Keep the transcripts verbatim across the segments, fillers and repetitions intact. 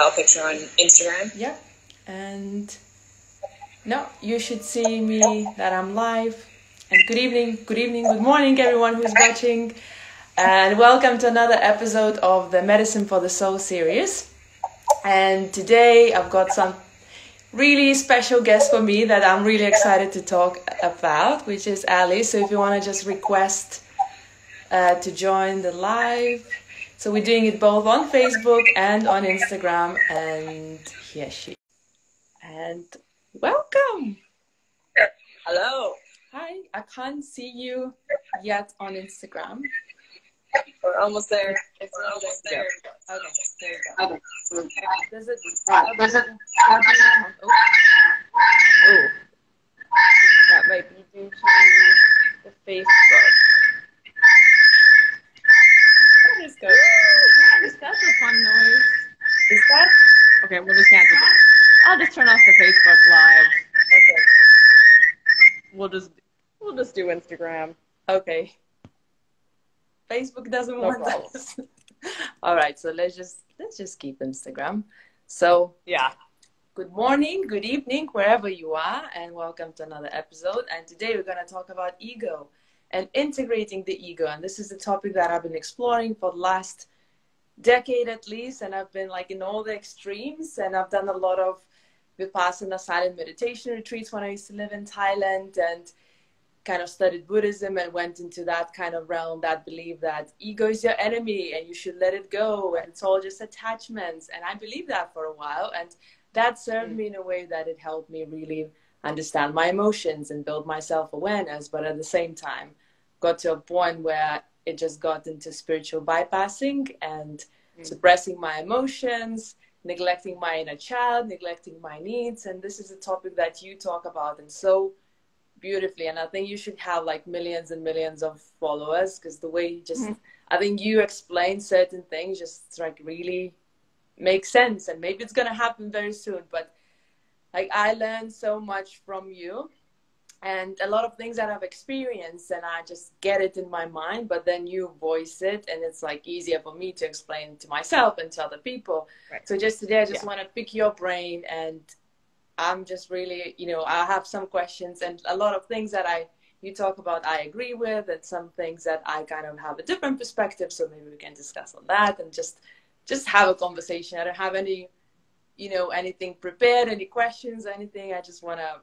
our picture on Instagram. Yeah. And no, you should see me that I'm live. And good evening, good evening, good morning, everyone who's watching. And welcome to another episode of the Medicine for the Soul series. And today I've got some really special guest for me that I'm really excited to talk about, which is Ali. So if you want to just request uh, to join the live. So we're doing it both on Facebook and on Instagram. And here she is. And welcome. Hello. Hi. I can't see you yet on Instagram. We're almost there. It's We're almost, almost there. there. Okay, there you go. Okay. Okay. Does it... Does it... Oh. oh. That might be due to the Facebook. That is good. Is that a fun noise? Is that... Okay, we'll just cancel that. I'll just turn off the Facebook Live. Okay. We'll just... We'll just do Instagram. Okay. Facebook doesn't no want problem. Us. All right, so let's just let's just keep Instagram. So yeah, good morning, good evening, wherever you are, and welcome to another episode. And today we're going to talk about ego and integrating the ego. And this is a topic that I've been exploring for the last decade at least. And I've been like in all the extremes. And I've done a lot of Vipassana silent meditation retreats when I used to live in Thailand, and kind of studied Buddhism and went into that kind of realm that believed that ego is your enemy and you should let it go and it's all just attachments. And I believed that for a while, and that served mm. me in a way that it helped me really understand my emotions and build my self-awareness. But at the same time, got to a point where it just got into spiritual bypassing and mm. suppressing my emotions, neglecting my inner child, neglecting my needs. And this is a topic that you talk about, and so beautifully. And I think you should have like millions and millions of followers, because the way you just mm-hmm. I think you explain certain things just like really make sense, and maybe it's gonna happen very soon. But like I learned so much from you, and a lot of things that I've experienced, and I just get it in my mind, but then you voice it, and it's like easier for me to explain to myself and to other people. Right. So just today I just yeah. want to pick your brain, and I'm just really, you know, I have some questions, and a lot of things that I, you talk about, I agree with, and some things that I kind of have a different perspective. So maybe we can discuss on that and just, just have a conversation. I don't have any, you know, anything prepared, any questions, anything. I just want to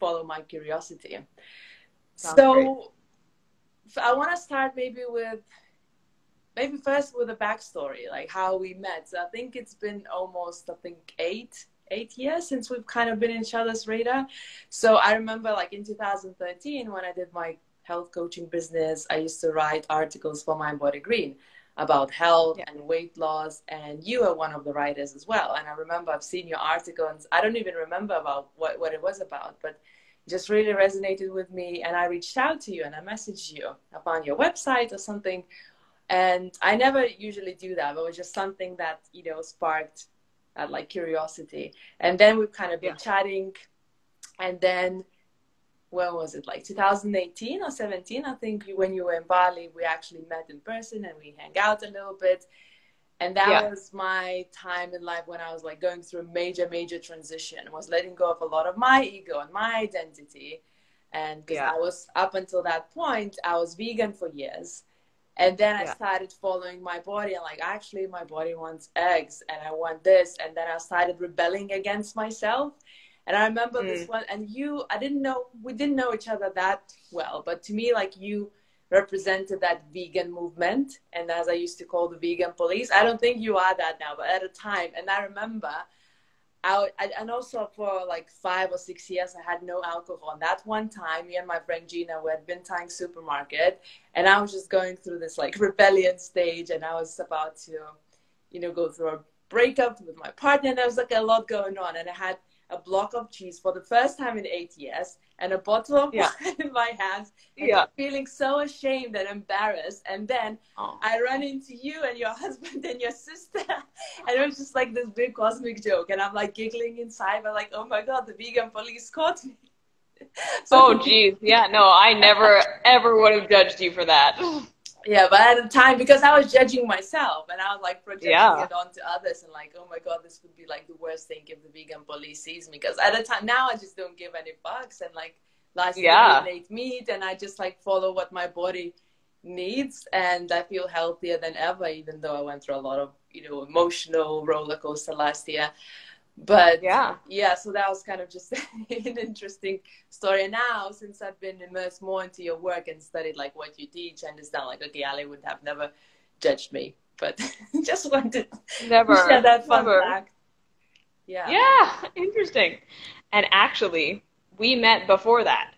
follow my curiosity. Sounds so great. I want to start maybe with, maybe first with a backstory, like how we met. So I think it's been almost, I think eight eight years since we've kind of been in each other's radar. So I remember like in two thousand thirteen, when I did my health coaching business, I used to write articles for Mind Body Green about health yeah. and weight loss. And you are one of the writers as well. And I remember I've seen your article, and I don't even remember about what, what it was about, but just really resonated with me. And I reached out to you and I messaged you upon your website or something. And I never usually do that, but it was just something that, you know, sparked At like curiosity. And then we've kind of been yeah. chatting, and then when was it, like two thousand eighteen or seventeen, I think, when you were in Bali, we actually met in person and we hang out a little bit. And that yeah. was my time in life when I was like going through a major major transition, was letting go of a lot of my ego and my identity. And because yeah. I was, up until that point, I was vegan for years. And then I yeah. started following my body, and like, actually my body wants eggs and I want this. And then I started rebelling against myself. And I remember mm. this one, and you, I didn't know, we didn't know each other that well, but to me, like, you represented that vegan movement. And as I used to call the vegan police, I don't think you are that now, but at a time. And I remember I, I and also for like five or six years, I had no alcohol. And that one time, me and my friend Gina were at Bintang supermarket, and I was just going through this like rebellion stage, and I was about to, you know, go through a breakup with my partner, and there was like a lot going on. And I had a block of cheese for the first time in eight years and a bottle of yeah. wine in my hands, and yeah. feeling so ashamed and embarrassed. And then oh. I ran into you and your husband and your sister, and it was just like this big cosmic joke. And I'm like giggling inside, but like, oh my God, the vegan police caught me. So, oh geez, yeah, no, I never ever would have judged you for that. Yeah, but at the time, because I was judging myself and I was like projecting yeah. it onto others and like, oh my God, this would be like the worst thing if the vegan police sees me. Because at the time, now I just don't give any fucks. And like last yeah. year I ate meat and I just like follow what my body needs. And I feel healthier than ever, even though I went through a lot of, you know, emotional roller coaster last year. But yeah, yeah, so that was kind of just an interesting story. Now, since I've been immersed more into your work and studied like what you teach, I understand like, okay, Ali would have never judged me, but just wanted never, to share that fun never. fact. Yeah. Yeah, interesting. And actually, we met before that.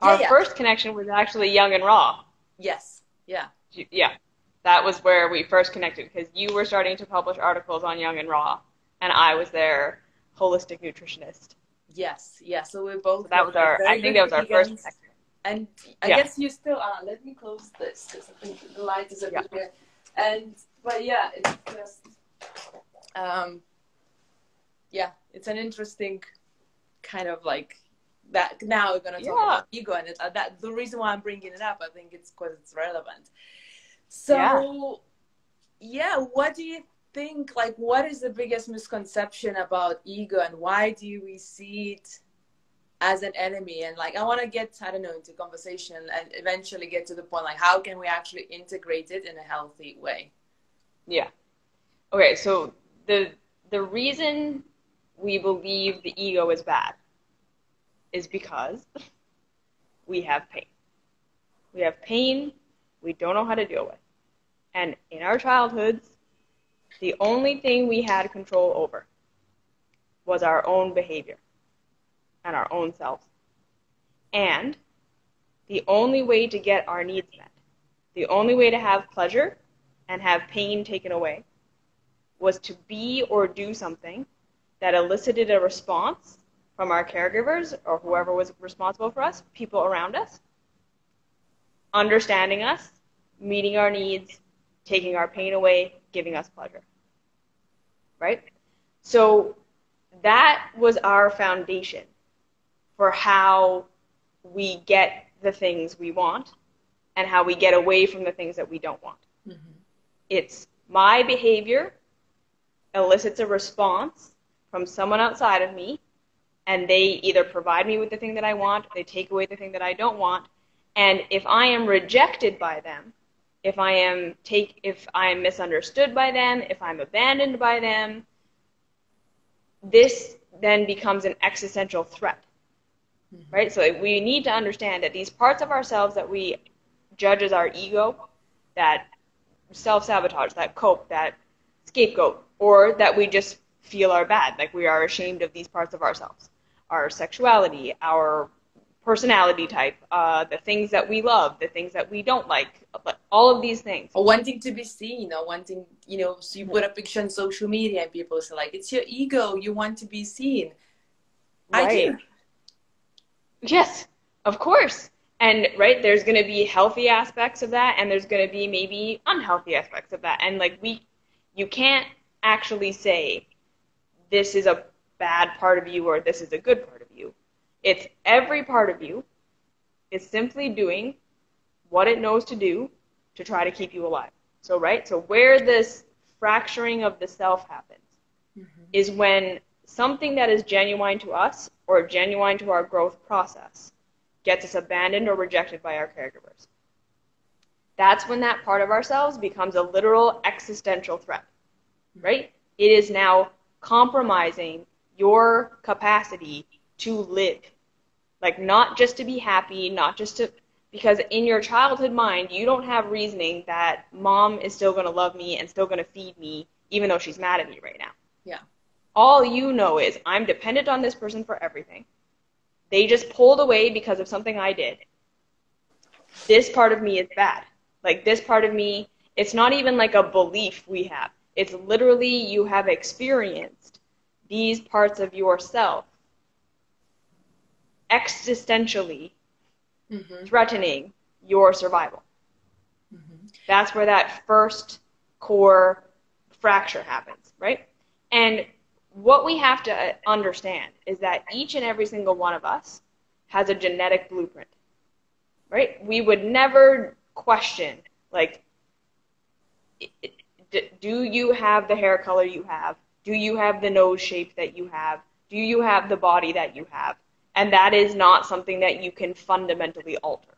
Our yeah, yeah. first connection was actually Young and Raw. Yes, yeah. Yeah, that was where we first connected because you were starting to publish articles on Young and Raw. And I was their holistic nutritionist. Yes, yeah. So we both. So that was our. I think that was our first. Connection. And I yeah. guess you still are. Let me close this because I think the light is a bit weird. And but yeah, it's just. Um. Yeah, it's an interesting, kind of like, that. Now we're gonna talk yeah. about ego, and it, uh, that the reason why I'm bringing it up, I think it's because it's relevant. So, yeah, yeah what do you? think like what is the biggest misconception about ego and why do we see it as an enemy? And like I want to get I don't know into conversation and eventually get to the point like how can we actually integrate it in a healthy way? Yeah. Okay, so the the reason we believe the ego is bad is because we have pain. We have pain we don't know how to deal with. And in our childhoods, the only thing we had control over was our own behavior and our own selves. And the only way to get our needs met, the only way to have pleasure and have pain taken away, was to be or do something that elicited a response from our caregivers or whoever was responsible for us, people around us, understanding us, meeting our needs, taking our pain away, giving us pleasure, right? So that was our foundation for how we get the things we want and how we get away from the things that we don't want. Mm-hmm. It's my behavior elicits a response from someone outside of me, and they either provide me with the thing that I want, they take away the thing that I don't want, and if I am rejected by them, If I am take, if I am misunderstood by them, if I'm abandoned by them, this then becomes an existential threat, mm-hmm. right? So we need to understand that these parts of ourselves that we judge as our ego, that self-sabotage, that cope, that scapegoat, or that we just feel are bad, like we are ashamed of these parts of ourselves, our sexuality, our personality type, uh, the things that we love, the things that we don't like, all of these things. Or wanting to be seen, or wanting, you know, so you put a picture on social media and people say like, it's your ego, you want to be seen. Right. I do. Yes, of course. And, right, there's going to be healthy aspects of that, and there's going to be maybe unhealthy aspects of that. And, like, we, you can't actually say this is a bad part of you or this is a good part of you. It's every part of you is simply doing what it knows to do to try to keep you alive. So, right? So where this fracturing of the self happens mm-hmm. is when something that is genuine to us or genuine to our growth process gets us abandoned or rejected by our caregivers. That's when that part of ourselves becomes a literal existential threat, right? It is now compromising your capacity to live. Like, not just to be happy, not just to, because in your childhood mind, you don't have reasoning that mom is still going to love me and still going to feed me, even though she's mad at me right now. Yeah. All you know is, I'm dependent on this person for everything. They just pulled away because of something I did. This part of me is bad. Like, this part of me, it's not even like a belief we have. It's literally you have experienced these parts of yourself existentially mm-hmm. threatening your survival. Mm-hmm. That's where that first core fracture happens, right? And what we have to understand is that each and every single one of us has a genetic blueprint, right? We would never question, Like, do you have the hair color you have? Do you have the nose shape that you have? Do you have the body that you have? And that is not something that you can fundamentally alter.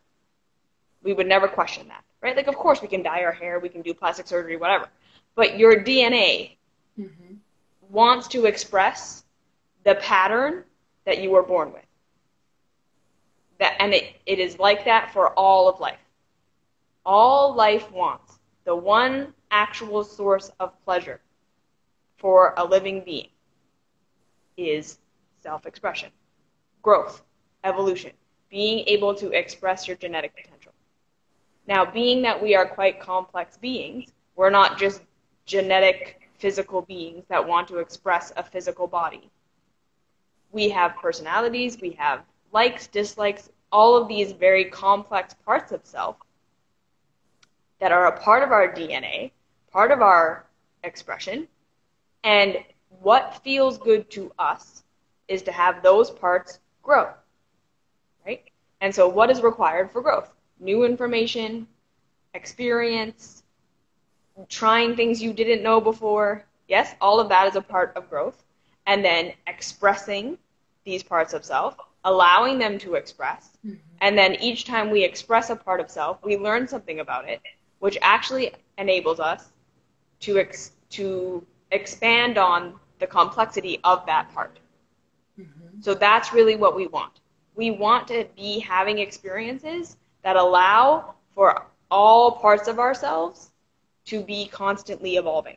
We would never question that, right? Like, of course, we can dye our hair, we can do plastic surgery, whatever. But your D N A mm-hmm. wants to express the pattern that you were born with. That, and it, it is like that for all of life. All life wants the one actual source of pleasure for a living being is self-expression, growth, evolution, being able to express your genetic potential. Now, being that we are quite complex beings, we're not just genetic, physical beings that want to express a physical body. We have personalities, we have likes, dislikes, all of these very complex parts of self that are a part of our D N A, part of our expression, and what feels good to us is to have those parts grow, right? And so what is required for growth? New information, experience, trying things you didn't know before. Yes, all of that is a part of growth. And then expressing these parts of self, allowing them to express. Mm-hmm. And then each time we express a part of self, we learn something about it, which actually enables us to ex- to expand on the complexity of that part. Mm-hmm. So that's really what we want. We want to be having experiences that allow for all parts of ourselves to be constantly evolving,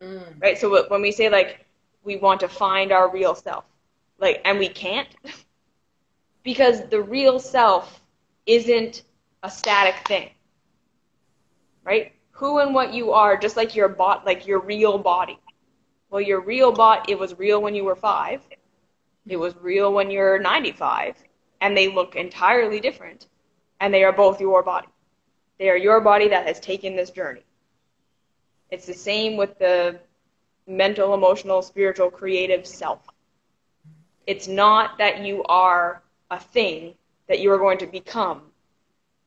mm. right? So when we say, like, we want to find our real self, like, and we can't, because the real self isn't a static thing, right? Who and what you are, just like your bot, like your real body. Well, your real bot, it was real when you were five. It was real when you're ninety-five, and they look entirely different. And they are both your body. They are your body that has taken this journey. It's the same with the mental, emotional, spiritual, creative self. It's not that you are a thing that you are going to become.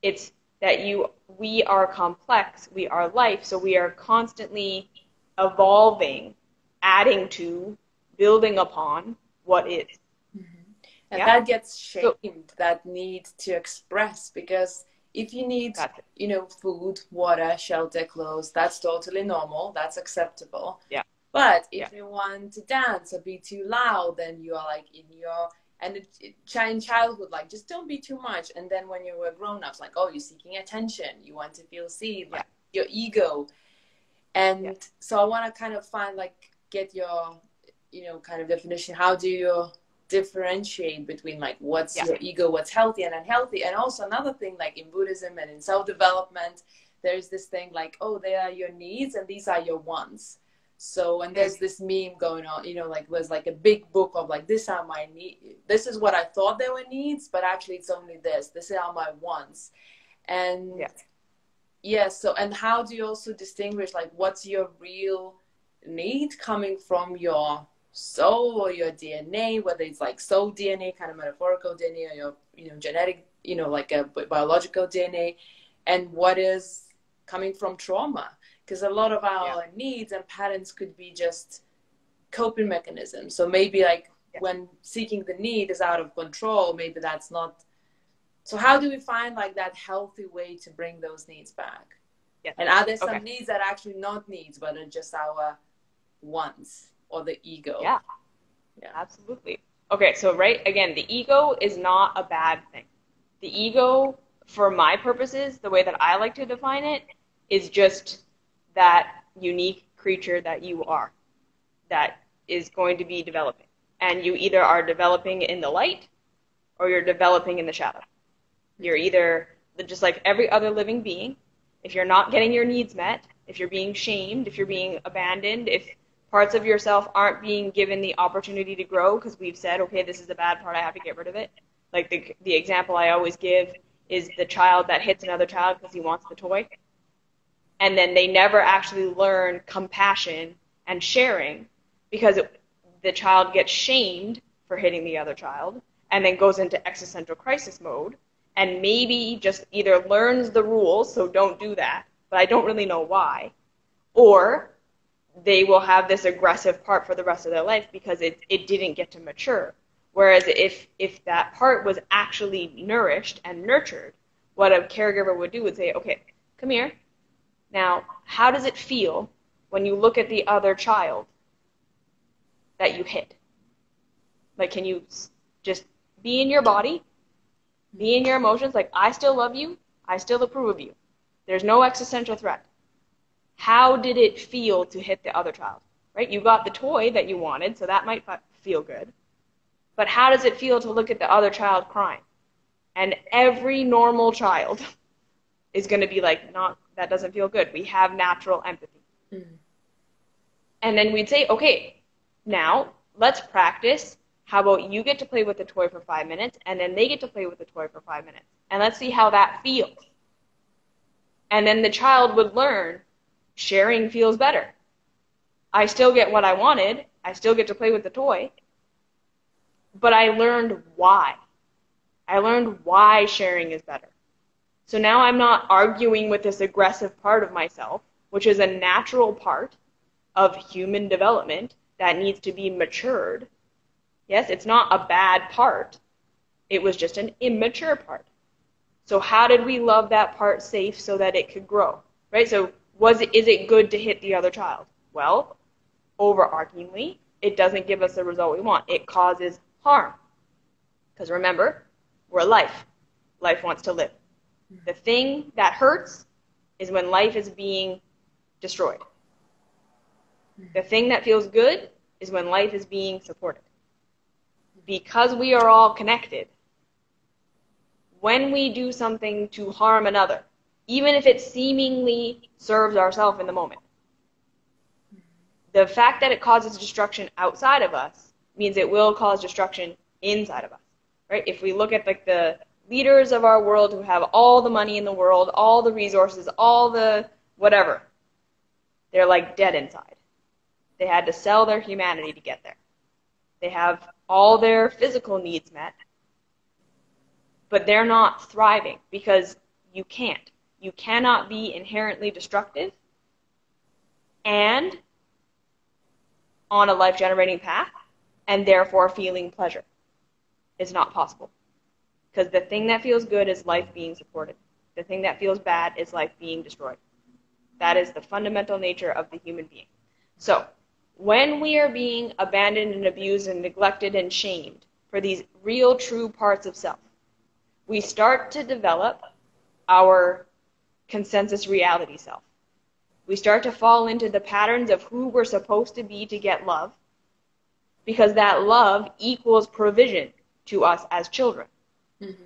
It's that you, we are complex, we are life, so we are constantly evolving, adding to, building upon what is. And yeah. that gets shamed, so, that need to express, because if you need, you know, food, water, shelter, clothes, that's totally normal. That's acceptable. Yeah. But if yeah. you want to dance or be too loud, then you are like in your, and it, it, in childhood, like, just don't be too much. And then when you were grown up, like, oh, you're seeking attention. You want to feel seen, like yeah. your ego. And yeah. so I want to kind of find, like, get your, you know, kind of definition. How do you differentiate between, like, what's yeah. your ego, what's healthy and unhealthy? And also another thing, like, in Buddhism and in self-development, there's this thing like, oh, they are your needs and these are your wants. So, and there's this meme going on, you know, like, there's like a big book of like, this are my need, this is what I thought they were needs, but actually it's only this, this are my wants. And yeah. yeah, so, and how do you also distinguish, like, what's your real need coming from your soul or your D N A, whether it's like soul D N A, kind of metaphorical D N A, or your, you know, genetic, you know, like a biological D N A, and what is coming from trauma? Because a lot of our yeah. needs and patterns could be just coping mechanisms. So maybe like yeah. when seeking the need is out of control, maybe that's not. So how do we find, like, that healthy way to bring those needs back? Yeah. And are there some okay. needs that are actually not needs, but are just our wants? Or the ego. Yeah. Yeah, absolutely. Okay, so right, again, the ego is not a bad thing. The ego, for my purposes, the way that I like to define it, is just that unique creature that you are, that is going to be developing. And you either are developing in the light, or you're developing in the shadow. You're either, just like every other living being, if you're not getting your needs met, if you're being shamed, if you're being abandoned, if parts of yourself aren't being given the opportunity to grow because we've said, okay, this is a bad part, I have to get rid of it. Like, the the example I always give is the child that hits another child because he wants the toy. And then they never actually learn compassion and sharing because it, the child gets shamed for hitting the other child and then goes into existential crisis mode and maybe just either learns the rules, so don't do that, but I don't really know why. Or they will have this aggressive part for the rest of their life because it, it didn't get to mature. Whereas if, if that part was actually nourished and nurtured, what a caregiver would do would say, okay, come here. Now, how does it feel when you look at the other child that you hit? Like, can you just be in your body, be in your emotions? Like, I still love you. I still approve of you. There's no existential threat. How did it feel to hit the other child, right? You got the toy that you wanted, so that might feel good. But how does it feel to look at the other child crying? And every normal child is going to be like, not, that doesn't feel good. We have natural empathy. Mm-hmm. And then we'd say, okay, now let's practice. How about you get to play with the toy for five minutes, and then they get to play with the toy for five minutes. And let's see how that feels. And then the child would learn sharing feels better. I still get what I wanted. I still get to play with the toy. But I learned why. I learned why sharing is better. So now I'm not arguing with this aggressive part of myself, which is a natural part of human development that needs to be matured. Yes, it's not a bad part. It was just an immature part. So how did we love that part safe so that it could grow? Right? So was it, is it good to hit the other child? Well, overarchingly, it doesn't give us the result we want. It causes harm. Because remember, we're life. Life wants to live. The thing that hurts is when life is being destroyed. The thing that feels good is when life is being supported. Because we are all connected, when we do something to harm another, even if it seemingly serves ourselves in the moment, the fact that it causes destruction outside of us means it will cause destruction inside of us, right? If we look at like the leaders of our world who have all the money in the world, all the resources, all the whatever, they're like dead inside. They had to sell their humanity to get there. They have all their physical needs met, but they're not thriving because you can't. You cannot be inherently destructive and on a life-generating path and therefore feeling pleasure. It's not possible because the thing that feels good is life being supported. The thing that feels bad is life being destroyed. That is the fundamental nature of the human being. So, when we are being abandoned and abused and neglected and shamed for these real, true parts of self, we start to develop our consensus reality self. We start to fall into the patterns of who we're supposed to be to get love, because that love equals provision to us as children. Mm-hmm.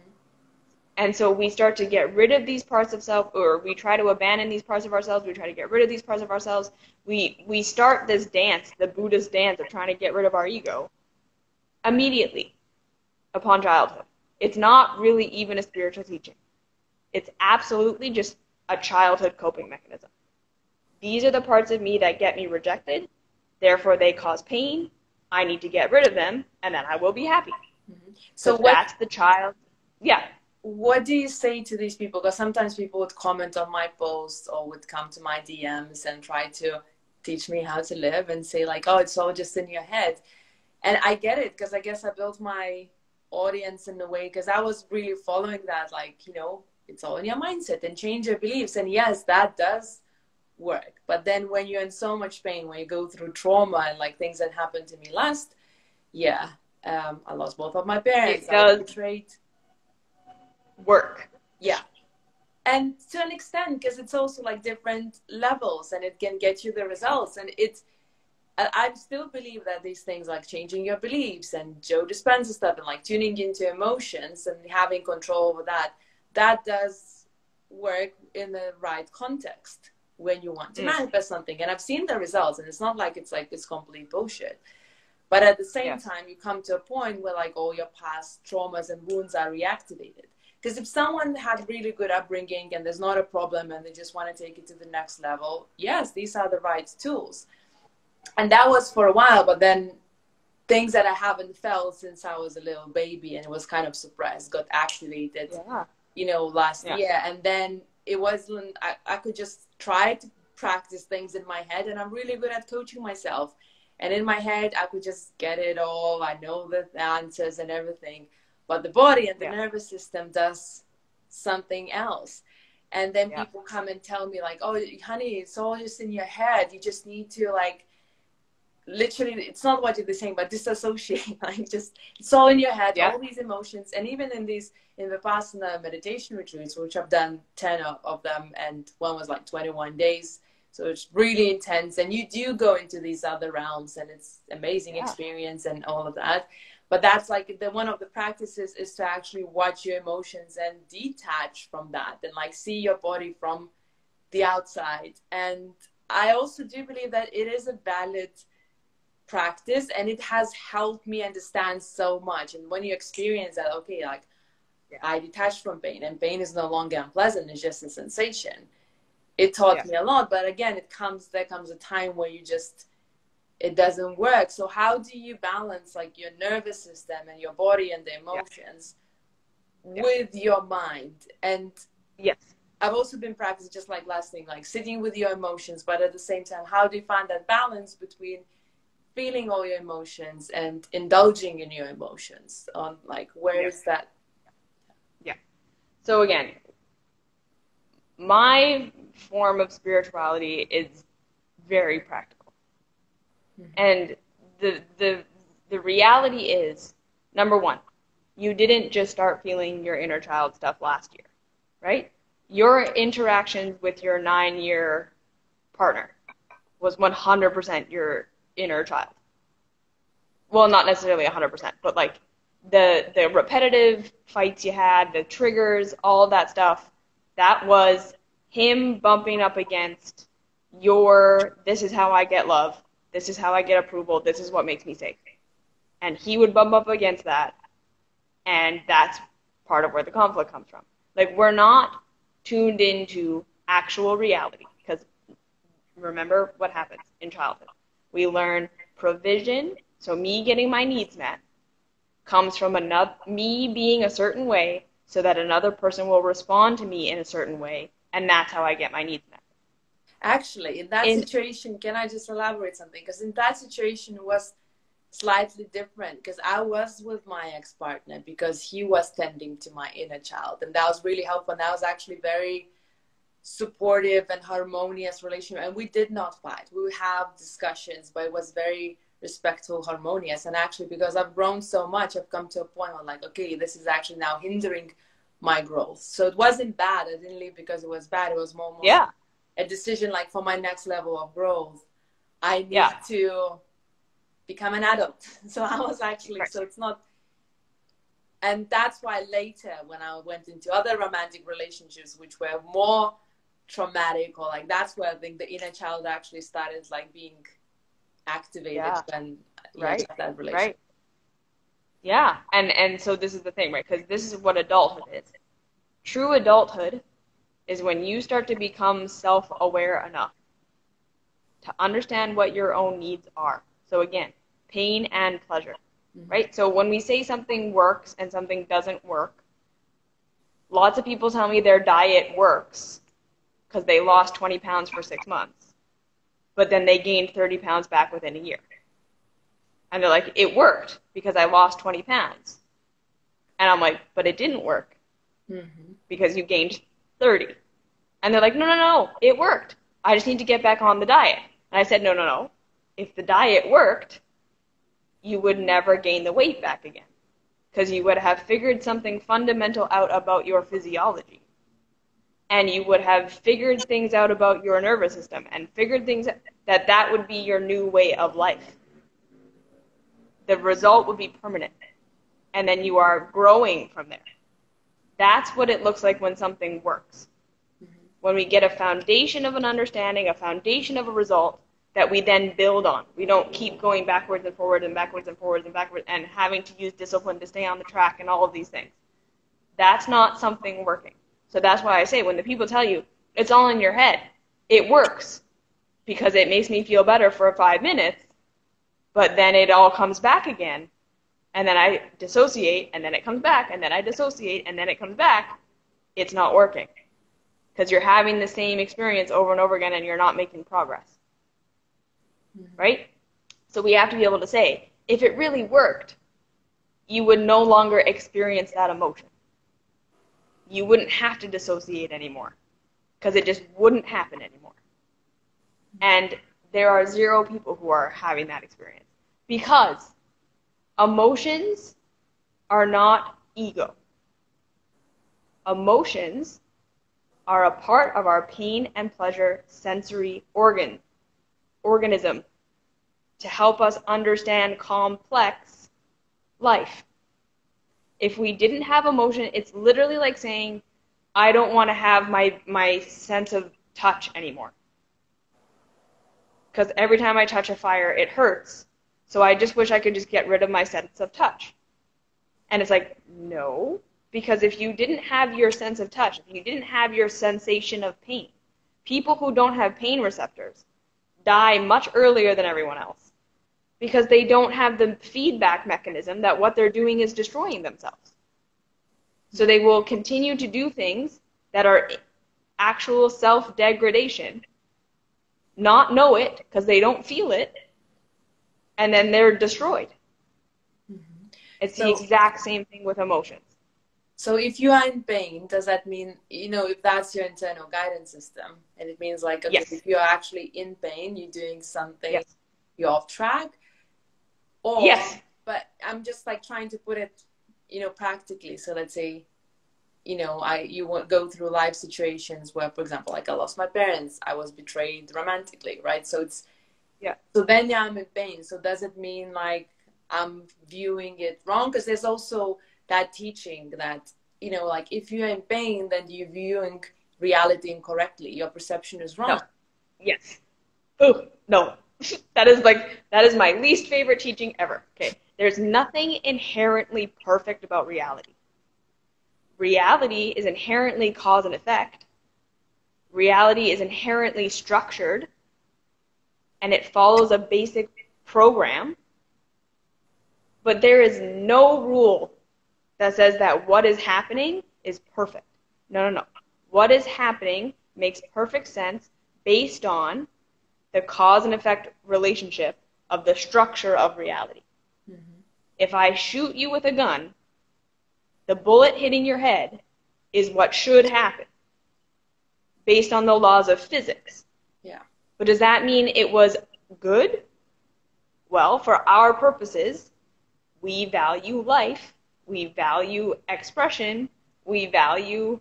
And so we start to get rid of these parts of self, or we try to abandon these parts of ourselves, we try to get rid of these parts of ourselves. We we start this dance, the Buddhist dance of trying to get rid of our ego, immediately upon childhood. It's not really even a spiritual teaching. It's absolutely just a childhood coping mechanism. These are the parts of me that get me rejected, therefore they cause pain, I need to get rid of them, and then I will be happy. Mm-hmm. So, so what, that's the child, yeah. What do you say to these people? Because sometimes people would comment on my posts or would come to my D Ms and try to teach me how to live and say like, oh, it's all just in your head. And I get it, because I guess I built my audience in a way, because I was really following that, like, you know, it's all in your mindset and change your beliefs. And yes, that does work. But then when you're in so much pain, when you go through trauma and like things that happened to me last, yeah, um, I lost both of my parents. It does. I was betrayed. Work, yeah, and to an extent, because it's also like different levels and it can get you the results. And it's, I still believe that these things like changing your beliefs and Joe Dispenza stuff and like tuning into emotions and having control over that, that does work in the right context when you want to mm. manifest something. And I've seen the results, and it's not like it's like this complete bullshit. But at the same yeah. time, you come to a point where like all your past traumas and wounds are reactivated. Because if someone had really good upbringing and there's not a problem and they just want to take it to the next level, yes, these are the right tools. And that was for a while, but then things that I haven't felt since I was a little baby and it was kind of suppressed, got activated, yeah. you know, last yeah. year. And then it wasn't, I, I could just try to practice things in my head, and I'm really good at coaching myself. And in my head, I could just get it all. I know the answers and everything. But the body and the yeah. nervous system does something else. And then yeah. people come and tell me like, oh, honey, it's all just in your head. You just need to like, literally, it's not what you're saying, but disassociate. Like just, it's all in your head, yeah. all these emotions. And even in these, in the Vipassana meditation retreats, which I've done ten of, of them, and one was like twenty-one days. So it's really intense. And you do go into these other realms, and it's amazing yeah. experience and all of that. But that's like the one of the practices is to actually watch your emotions and detach from that and like see your body from the outside. And I also do believe that it is a valid practice, and it has helped me understand so much. And when you experience that, okay, like yeah. I detached from pain, and pain is no longer unpleasant, it's just a sensation. It taught yeah. me a lot. But again, it comes, there comes a time where you just, it doesn't work. So how do you balance like your nervous system and your body and the emotions yeah. with yeah. your mind? And yes, I've also been practicing just like last thing, like sitting with your emotions, but at the same time, how do you find that balance between feeling all your emotions and indulging in your emotions? On like, where yeah. is that? Yeah. So again, my form of spirituality is very practical. And the, the, the reality is, number one, you didn't just start feeling your inner child stuff last year, right? Your interactions with your nine-year partner was one hundred percent your inner child. Well, not necessarily one hundred percent, but like the, the repetitive fights you had, the triggers, all that stuff, that was him bumping up against your, this is how I get love. This is how I get approval. This is what makes me safe. And he would bump up against that. And that's part of where the conflict comes from. Like, we're not tuned into actual reality. Because remember what happens in childhood. We learn provision. So me getting my needs met comes from another, me being a certain way so that another person will respond to me in a certain way. And that's how I get my needs met. Actually, in that in, situation, can I just elaborate something? Because in that situation was slightly different, because I was with my ex-partner because he was tending to my inner child. And that was really helpful. And that was actually very supportive and harmonious relationship. And we did not fight. We would have discussions, but it was very respectful, harmonious. And actually, because I've grown so much, I've come to a point where I'm like, okay, this is actually now hindering my growth. So it wasn't bad. I didn't leave because it was bad. It was more, more yeah. a decision like for my next level of growth, I need yeah. to become an adult. So I was actually, right. so it's not, and that's why later when I went into other romantic relationships, which were more traumatic, or like, that's where I think the inner child actually started like being activated yeah. when you right. know, that relationship. Right. Yeah. And, and so this is the thing, right? Because this is what adulthood is. True adulthood is when you start to become self-aware enough to understand what your own needs are. So again, pain and pleasure, mm-hmm. right? So when we say something works and something doesn't work, lots of people tell me their diet works because they lost twenty pounds for six months, but then they gained thirty pounds back within a year. And they're like, it worked because I lost twenty pounds. And I'm like, but it didn't work mm-hmm. because you gained thirty. And they're like, no, no, no, it worked. I just need to get back on the diet. And I said, no, no, no. If the diet worked, you would never gain the weight back again because you would have figured something fundamental out about your physiology. And you would have figured things out about your nervous system and figured things out, that that would be your new way of life. The result would be permanent. And then you are growing from there. That's what it looks like when something works. Mm-hmm. When we get a foundation of an understanding, a foundation of a result that we then build on. We don't keep going backwards and forwards and backwards and forwards and backwards and having to use discipline to stay on the track and all of these things. That's not something working. So that's why I say when the people tell you, it's all in your head, it works because it makes me feel better for five minutes, but then it all comes back again. And then I dissociate, and then it comes back, and then I dissociate, and then it comes back. It's not working. because you're having the same experience over and over again and you're not making progress, mm-hmm. right? So we have to be able to say, if it really worked, you would no longer experience that emotion. You wouldn't have to dissociate anymore because it just wouldn't happen anymore. And there are zero people who are having that experience because emotions are not ego. Emotions are a part of our pain and pleasure sensory organ, organism to help us understand complex life. If we didn't have emotion, it's literally like saying, I don't want to have my, my sense of touch anymore. Because every time I touch a fire, it hurts. So I just wish I could just get rid of my sense of touch. And it's like, no, because if you didn't have your sense of touch, if you didn't have your sensation of pain, people who don't have pain receptors die much earlier than everyone else. Because they don't have the feedback mechanism that what they're doing is destroying themselves. So they will continue to do things that are actual self-degradation, not know it because they don't feel it, and then they're destroyed. Mm-hmm. It's so, the exact same thing with emotions. So if you are in pain, does that mean, you know, if that's your internal guidance system, and it means like, okay, yes. if you're actually in pain, you're doing something, yes. you're off track, or yes. but I'm just like trying to put it, you know, practically. So let's say, you know, I you won't go through life situations where, for example, like I lost my parents, I was betrayed romantically, right? So it's yeah. So then yeah, I'm in pain. So does it mean like I'm viewing it wrong? Because there's also that teaching that, you know, like if you're in pain, then you're viewing reality incorrectly. Your perception is wrong. No. Yes. Oh no. That is like, that is my least favorite teaching ever. Okay. There's nothing inherently perfect about reality. Reality is inherently cause and effect. Reality is inherently structured, and it follows a basic program. But there is no rule that says that what is happening is perfect. No, no, no. What is happening makes perfect sense based on the cause and effect relationship of the structure of reality. Mm-hmm. If I shoot you with a gun, the bullet hitting your head is what should happen based on the laws of physics. Yeah. But does that mean it was good? Well, for our purposes, we value life, we value expression, we value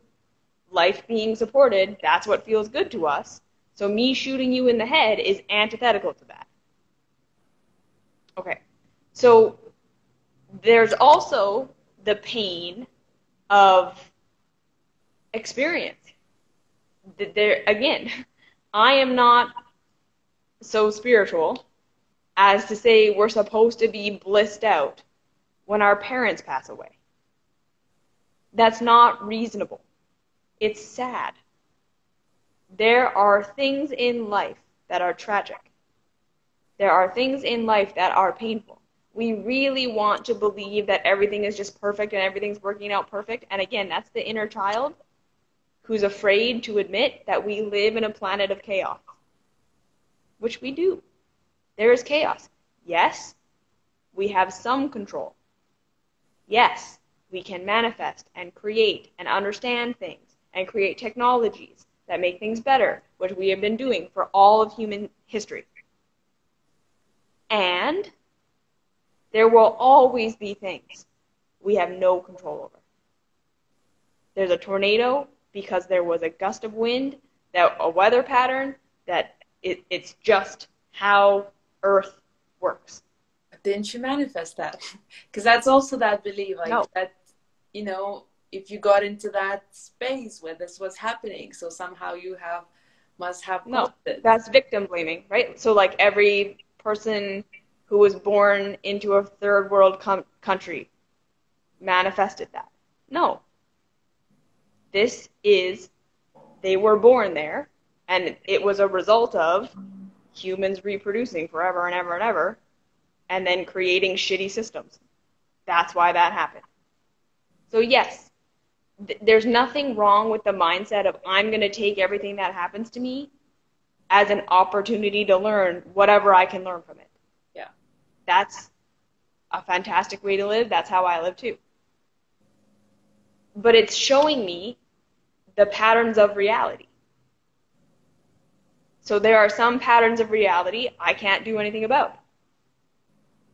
life being supported. That's what feels good to us. So me shooting you in the head is antithetical to that. Okay. So there's also the pain of experience. There, again, I am not so spiritual as to say we're supposed to be blissed out when our parents pass away. That's not reasonable. It's sad. There are things in life that are tragic. There are things in life that are painful. We really want to believe that everything is just perfect and everything's working out perfect. And again, that's the inner child who's afraid to admit that we live in a planet of chaos, which we do. There is chaos. Yes, we have some control. Yes, we can manifest and create and understand things and create technologies that make things better, which we have been doing for all of human history. And there will always be things we have no control over. There's a tornado because there was a gust of wind, that a weather pattern, that it, it's just how Earth works. But didn't you manifest that? Because that's also that belief, like no. that, you know, if you got into that space where this was happening, so somehow you have, must have. No, that's victim blaming, right? So like every person who was born into a third world com- country manifested that. No. This is, they were born there, and it was a result of humans reproducing forever and ever and ever, and then creating shitty systems. That's why that happened. So yes, th- there's nothing wrong with the mindset of I'm going to take everything that happens to me as an opportunity to learn whatever I can learn from it. Yeah. That's a fantastic way to live. That's how I live too. But it's showing me the patterns of reality. So there are some patterns of reality I can't do anything about.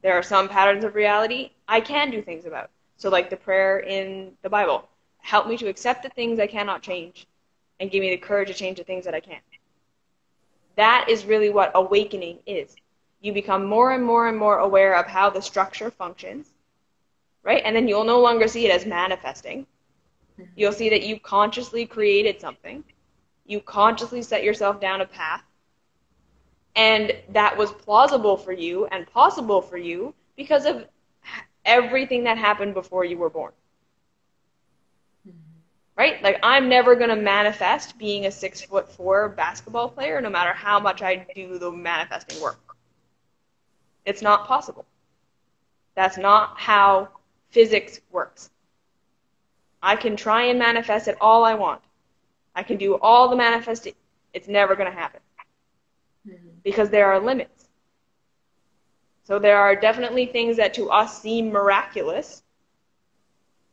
There are some patterns of reality I can do things about. So like the prayer in the Bible, help me to accept the things I cannot change and give me the courage to change the things that I can. That is really what awakening is. You become more and more and more aware of how the structure functions, right? And then you'll no longer see it as manifesting. You'll see that you consciously created something. You consciously set yourself down a path. And that was plausible for you and possible for you because of everything that happened before you were born. Right? Like, I'm never going to manifest being a six foot four basketball player no matter how much I do the manifesting work. It's not possible. That's not how physics works. I can try and manifest it all I want. I can do all the manifesting. It's never going to happen. Mm-hmm. Because there are limits. So there are definitely things that to us seem miraculous,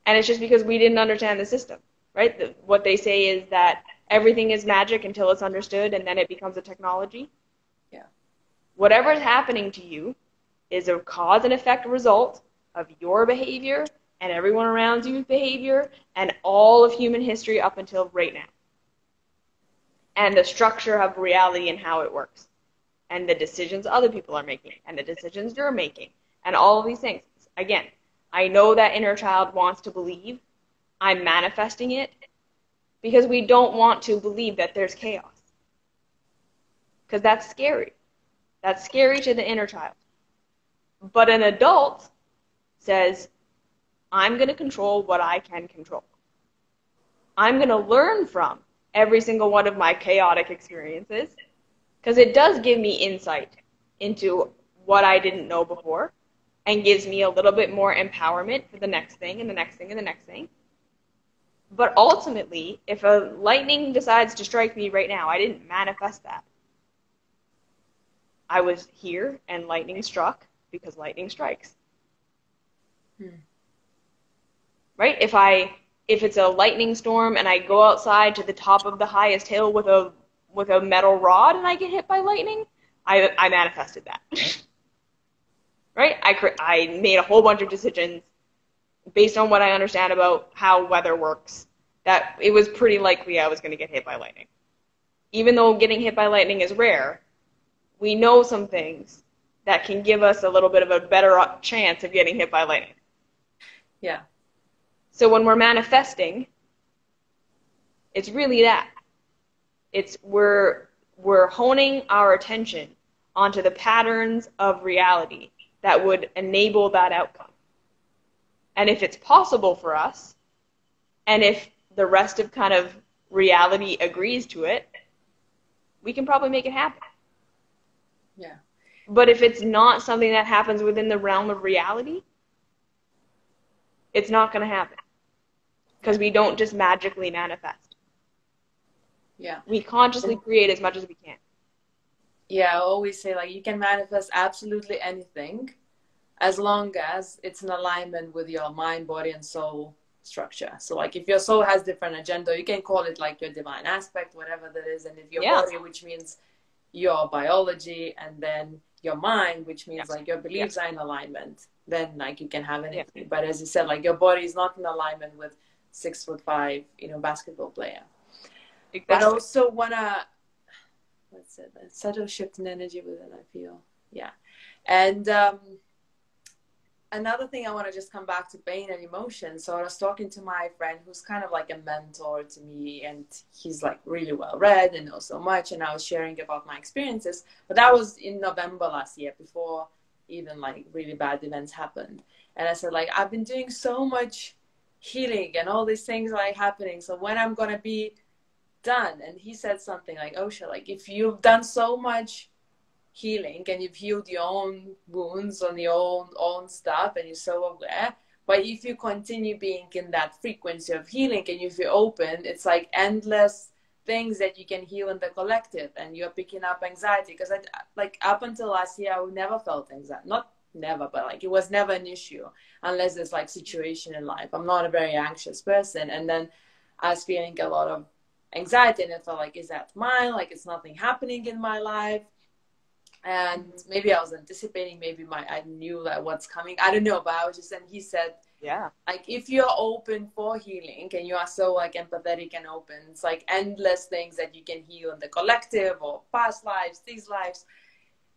and it's just because we didn't understand the system, right? The, what they say is that everything is magic until it's understood, and then it becomes a technology. Yeah. Whatever is happening to you is a cause and effect result of your behavior and everyone around you's behavior and all of human history up until right now. And the structure of reality and how it works. And the decisions other people are making. And the decisions you're making. And all of these things. Again, I know that inner child wants to believe I'm manifesting it because we don't want to believe that there's chaos. Because that's scary. That's scary to the inner child. But an adult says, I'm going to control what I can control. I'm going to learn from every single one of my chaotic experiences because it does give me insight into what I didn't know before and gives me a little bit more empowerment for the next thing and the next thing and the next thing. But ultimately, if a lightning decides to strike me right now, I didn't manifest that. I was here and lightning struck because lightning strikes. Hmm. Right? If I if it's a lightning storm and I go outside to the top of the highest hill with a with a metal rod and I get hit by lightning, I I manifested that. Right? I cre- I made a whole bunch of decisions based on what I understand about how weather works that it was pretty likely I was going to get hit by lightning. Even though getting hit by lightning is rare, we know some things that can give us a little bit of a better chance of getting hit by lightning. Yeah. So when we're manifesting, it's really that. It's we're, we're honing our attention onto the patterns of reality that would enable that outcome. And if it's possible for us, and if the rest of kind of reality agrees to it, we can probably make it happen. Yeah. But if it's not something that happens within the realm of reality, it's not going to happen. Because we don't just magically manifest. Yeah. We consciously create as much as we can. Yeah, I always say, like, you can manifest absolutely anything as long as it's in alignment with your mind, body, and soul structure. So, like, if your soul has different agenda, you can call it, like, your divine aspect, whatever that is. And if your yeah. body, which means your biology, and then your mind, which means, yes. like, your beliefs yes. are in alignment. Then, like, you can have anything. Yeah. But as you said, like, your body is not in alignment with six foot five, you know, basketball player. Exactly. But I also want to, let's say that, subtle shift in energy within, I feel. Yeah. And um, another thing, I want to just come back to pain and emotion. So I was talking to my friend who's kind of like a mentor to me, and he's like really well read and knows so much. And I was sharing about my experiences, but that was in November last year before even like really bad events happened. And I said, like, I've been doing so much healing and all these things like happening. So when I'm going to be done? And he said something like, Osha, like, if you've done so much healing and you've healed your own wounds on your own, own stuff and you're so aware, But if you continue being in that frequency of healing, and if you're open, it's like endless things that you can heal in the collective, and you're picking up anxiety. Because like up until last year, I never felt anxiety. Not never, but like it was never an issue unless there's like situation in life. I'm not a very anxious person. And then I was feeling a lot of anxiety, and I felt like, is that mine? Like it's nothing happening in my life. And maybe I was anticipating, maybe my I knew like what's coming, I don't know, but I was just, and he said, yeah, like if you're open for healing and you are so like empathetic and open, it's like endless things that you can heal in the collective or past lives, these lives.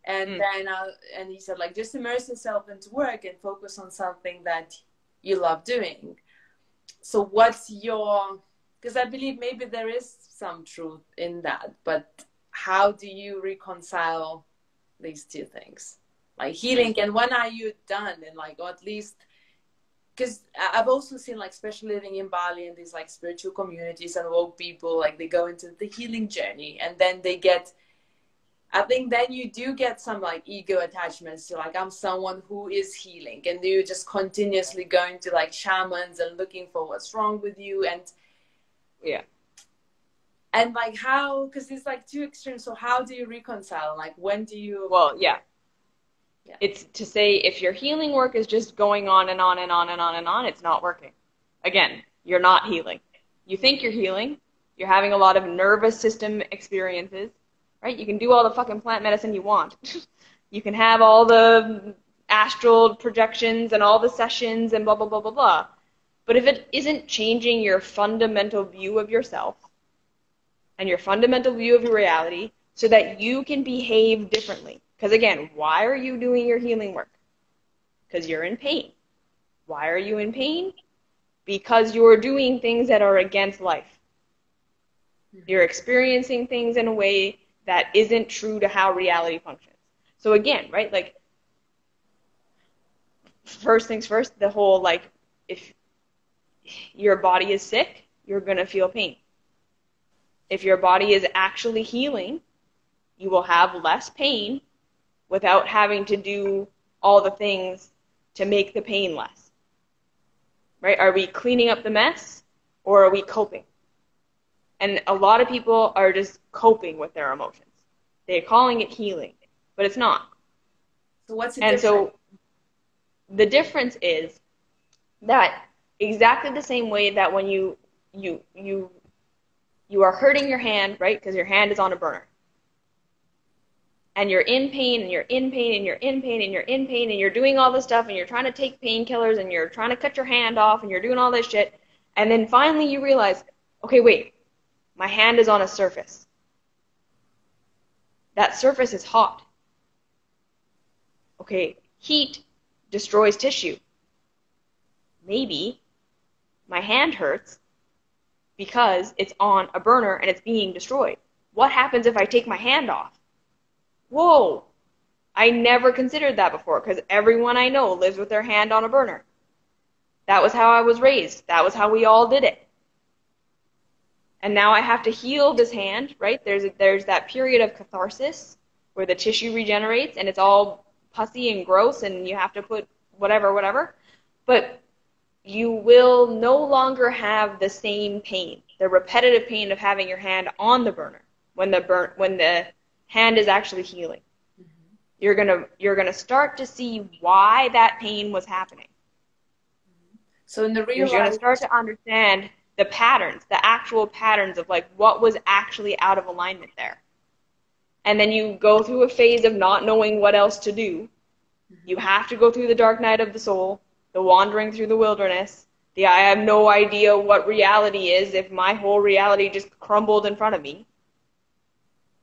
And mm. then I, and he said like just immerse yourself into work and focus on something that you love doing. So what's your, because I believe maybe there is some truth in that, but how do you reconcile these two things, like healing and when are you done? And like, or at least, because I've also seen like especially living in Bali and these like spiritual communities and woke people, like they go into the healing journey and then they get, I think then you do get some like ego attachments to like, I'm someone who is healing, and you just continuously going to like shamans and looking for what's wrong with you. And yeah. And like how, because it's like two extremes. So how do you reconcile? Like when do you? Well, yeah. yeah. It's to say if your healing work is just going on and on and on and on and on, it's not working. Again, you're not healing. You think you're healing. You're having a lot of nervous system experiences, right? You can do all the fucking plant medicine you want. You can have all the astral projections and all the sessions and blah, blah, blah, blah, blah. But if it isn't changing your fundamental view of yourself, and your fundamental view of your reality so that you can behave differently. Because again, why are you doing your healing work? Because you're in pain. Why are you in pain? Because you're doing things that are against life. You're experiencing things in a way that isn't true to how reality functions. So again, right, like, first things first, the whole, like, if your body is sick, you're going to feel pain. If your body is actually healing, you will have less pain without having to do all the things to make the pain less. Right? Are we cleaning up the mess or are we coping? And a lot of people are just coping with their emotions. They're calling it healing, but it's not. So what's the and difference? So the difference is that exactly the same way that when you you you You are hurting your hand, right, because your hand is on a burner. And you're in pain, and you're in pain, and you're in pain, and you're in pain, and you're doing all this stuff, and you're trying to take painkillers, and you're trying to cut your hand off, and you're doing all this shit. And then finally you realize, okay, wait, my hand is on a surface. That surface is hot. Okay, heat destroys tissue. Maybe my hand hurts because it's on a burner and it's being destroyed. What happens if I take my hand off? Whoa! I never considered that before, because everyone I know lives with their hand on a burner. That was how I was raised. That was how we all did it. And now I have to heal this hand, right? There's, a, there's that period of catharsis where the tissue regenerates and it's all pussy and gross and you have to put whatever, whatever. But you will no longer have the same pain, the repetitive pain of having your hand on the burner when the burn, when the hand is actually healing. Mm-hmm. You're gonna you're gonna start to see why that pain was happening. Mm-hmm. So in the real life, you're gonna start to understand the patterns, the actual patterns of like what was actually out of alignment there. And then you go through a phase of not knowing what else to do. Mm-hmm. You have to go through the dark night of the soul, the wandering through the wilderness, the I have no idea what reality is if my whole reality just crumbled in front of me.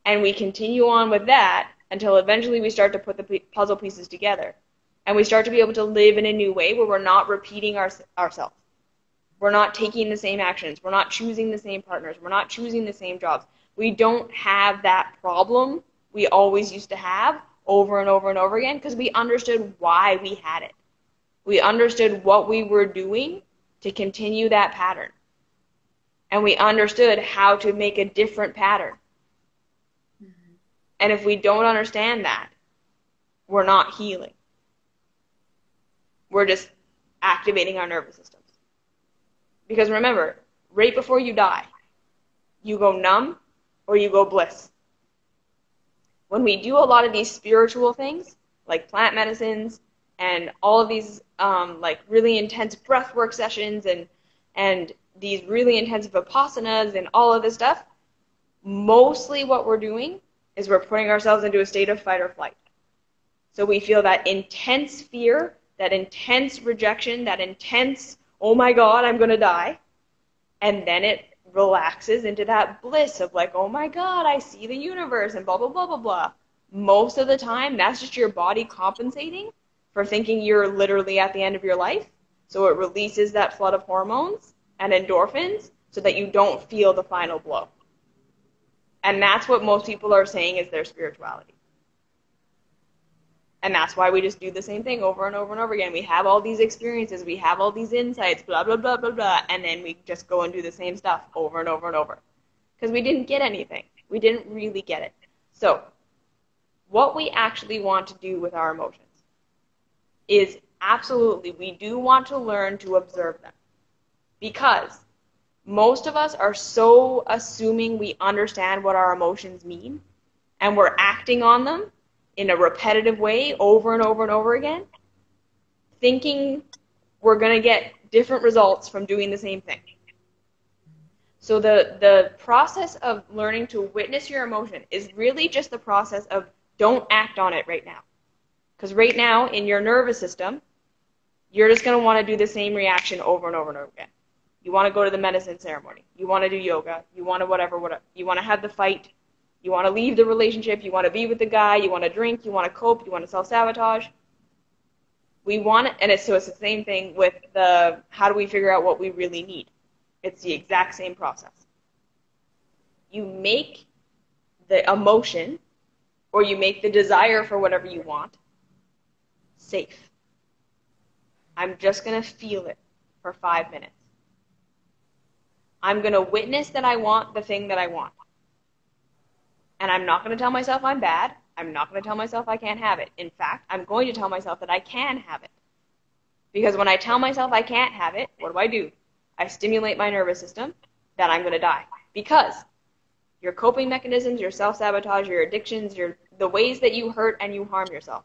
And we continue on with that until eventually we start to put the puzzle pieces together. And we start to be able to live in a new way where we're not repeating our, ourselves. We're not taking the same actions. We're not choosing the same partners. We're not choosing the same jobs. We don't have that problem we always used to have over and over and over again because we understood why we had it. We understood what we were doing to continue that pattern. And we understood how to make a different pattern. Mm-hmm. And if we don't understand that, we're not healing. We're just activating our nervous systems. Because remember, right before you die, you go numb or you go bliss. When we do a lot of these spiritual things, like plant medicines and all of these um, like really intense breath work sessions and and these really intense Vipassanas and all of this stuff, mostly what we're doing is we're putting ourselves into a state of fight or flight. So we feel that intense fear, that intense rejection, that intense, oh my God, I'm going to die. And then it relaxes into that bliss of like, oh my God, I see the universe and blah, blah, blah, blah, blah. Most of the time, that's just your body compensating for thinking you're literally at the end of your life. So it releases that flood of hormones and endorphins so that you don't feel the final blow. And that's what most people are saying is their spirituality. And that's why we just do the same thing over and over and over again. We have all these experiences, we have all these insights, blah, blah, blah, blah, blah, and then we just go and do the same stuff over and over and over. Because we didn't get anything. We didn't really get it. So, what we actually want to do with our emotions is absolutely, we do want to learn to observe them. Because most of us are so assuming we understand what our emotions mean, and we're acting on them in a repetitive way over and over and over again, thinking we're going to get different results from doing the same thing. So the, the process of learning to witness your emotion is really just the process of don't act on it right now. Because right now, in your nervous system, you're just going to want to do the same reaction over and over and over again. You want to go to the medicine ceremony. You want to do yoga. You want to whatever, whatever. You want to have the fight. You want to leave the relationship. You want to be with the guy. You want to drink. You want to cope. You want to self-sabotage. We want it, and it's, so it's the same thing with the how do we figure out what we really need. It's the exact same process. You make the emotion, or you make the desire for whatever you want, safe. I'm just going to feel it for five minutes. I'm going to witness that I want the thing that I want. And I'm not going to tell myself I'm bad. I'm not going to tell myself I can't have it. In fact, I'm going to tell myself that I can have it. Because when I tell myself I can't have it, what do I do? I stimulate my nervous system that I'm going to die. Because your coping mechanisms, your self-sabotage, your addictions, your the ways that you hurt and you harm yourself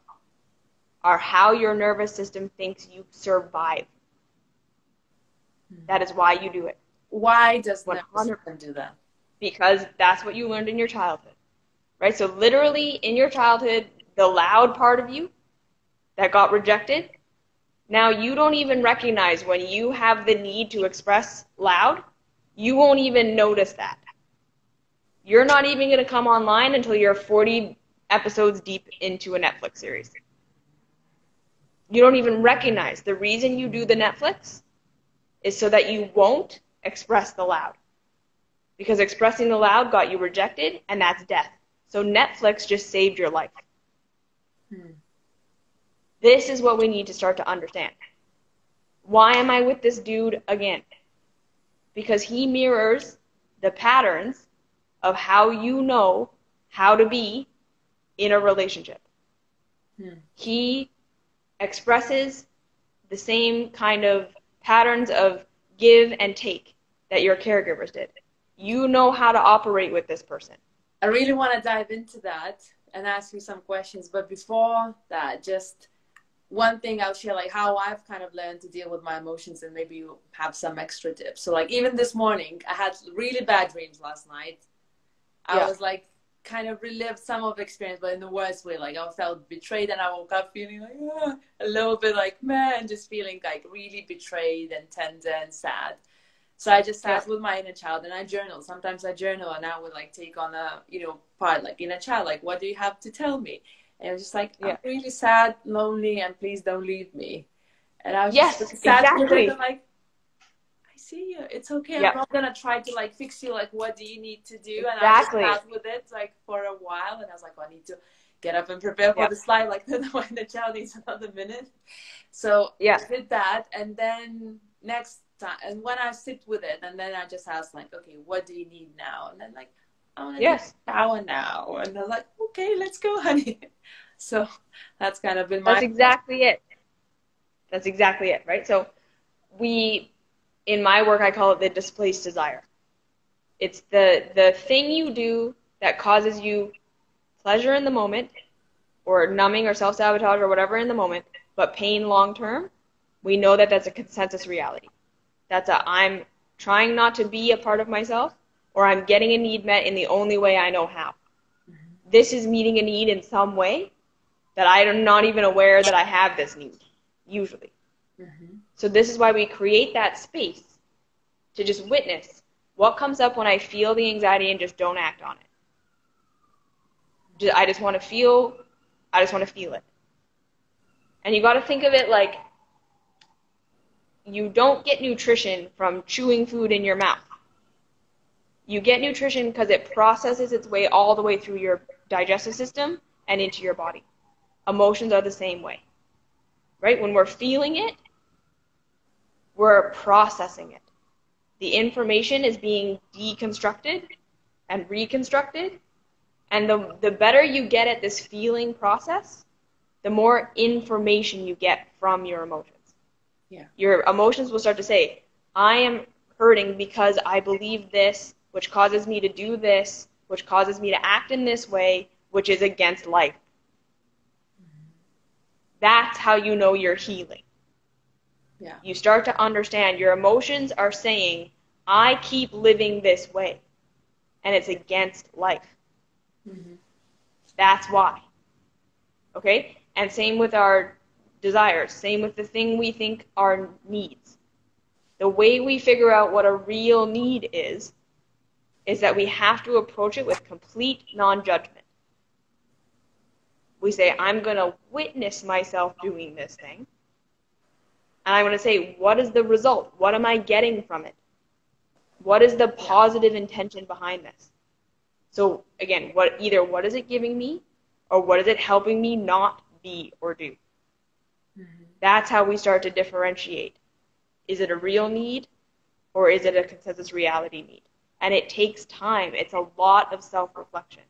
are how your nervous system thinks you survive. That is why you do it. Why does the nervous system do that? Because that's what you learned in your childhood, right? So literally in your childhood, the loud part of you that got rejected, now you don't even recognize when you have the need to express loud, you won't even notice that. You're not even going to come online until you're forty episodes deep into a Netflix series. You don't even recognize the reason you do the Netflix is so that you won't express the loud. Because expressing the loud got you rejected, and that's death. So Netflix just saved your life. Hmm. This is what we need to start to understand. Why am I with this dude again? Because he mirrors the patterns of how you know how to be in a relationship. Hmm. He expresses the same kind of patterns of give and take that your caregivers did. You know how to operate with this person. I really want to dive into that and ask you some questions. But before that, just one thing I'll share, like how I've kind of learned to deal with my emotions, and maybe you have some extra tips. So like even this morning, I had really bad dreams last night. I yeah. was like kind of relived some of the experience, but in the worst way. Like I felt betrayed, and I woke up feeling like oh, a little bit like, man, just feeling like really betrayed and tender and sad. So I just sat yeah. with my inner child and I journal. Sometimes I journal and I would like take on a, you know, part like inner child, like, what do you have to tell me? And I was just like, I'm yeah. really sad, lonely, and please don't leave me. And I was yes, just sad exactly. and like, I see you. It's okay. Yeah. I'm not going to try to like fix you. Like, what do you need to do? And exactly. I just sat with it like for a while. And I was like, well, I need to get up and prepare for yeah. the slide. Like, no, no, my inner child needs another minute. So yeah. I did that. And then next, time. And when I sit with it, and then I just ask, like, okay, what do you need now? And then, like, I want to yes. take a shower now. And they're like, okay, let's go, honey. So that's kind of been my... That's exactly it. That's exactly it, right? So we, in my work, I call it the displaced desire. It's the, the thing you do that causes you pleasure in the moment, or numbing or self-sabotage or whatever in the moment, but pain long-term. We know that that's a consensus reality. That's a I'm trying not to be a part of myself, or I'm getting a need met in the only way I know how. Mm-hmm. This is meeting a need in some way that I am not even aware that I have this need, usually. Mm-hmm. So this is why we create that space to just witness what comes up when I feel the anxiety and just don't act on it. I just want to feel, I just want to feel it. And you got to think of it like you don't get nutrition from chewing food in your mouth. You get nutrition because it processes its way all the way through your digestive system and into your body. Emotions are the same way, right? When we're feeling it, we're processing it. The information is being deconstructed and reconstructed. And the, the better you get at this feeling process, the more information you get from your emotions. Yeah. Your emotions will start to say, I am hurting because I believe this, which causes me to do this, which causes me to act in this way, which is against life. Mm-hmm. That's how you know you're healing. Yeah. You start to understand your emotions are saying, I keep living this way, and it's against life. Mm-hmm. That's why. Okay? And same with our desires. Same with the thing we think are needs. The way we figure out what a real need is, is that we have to approach it with complete non-judgment. We say, I'm going to witness myself doing this thing. And I want to say, what is the result? What am I getting from it? What is the positive intention behind this? So again, what either what is it giving me, or what is it helping me not be or do? Mm-hmm. That's how we start to differentiate. Is it a real need, or is it a consensus reality need? And it takes time. It's a lot of self-reflection.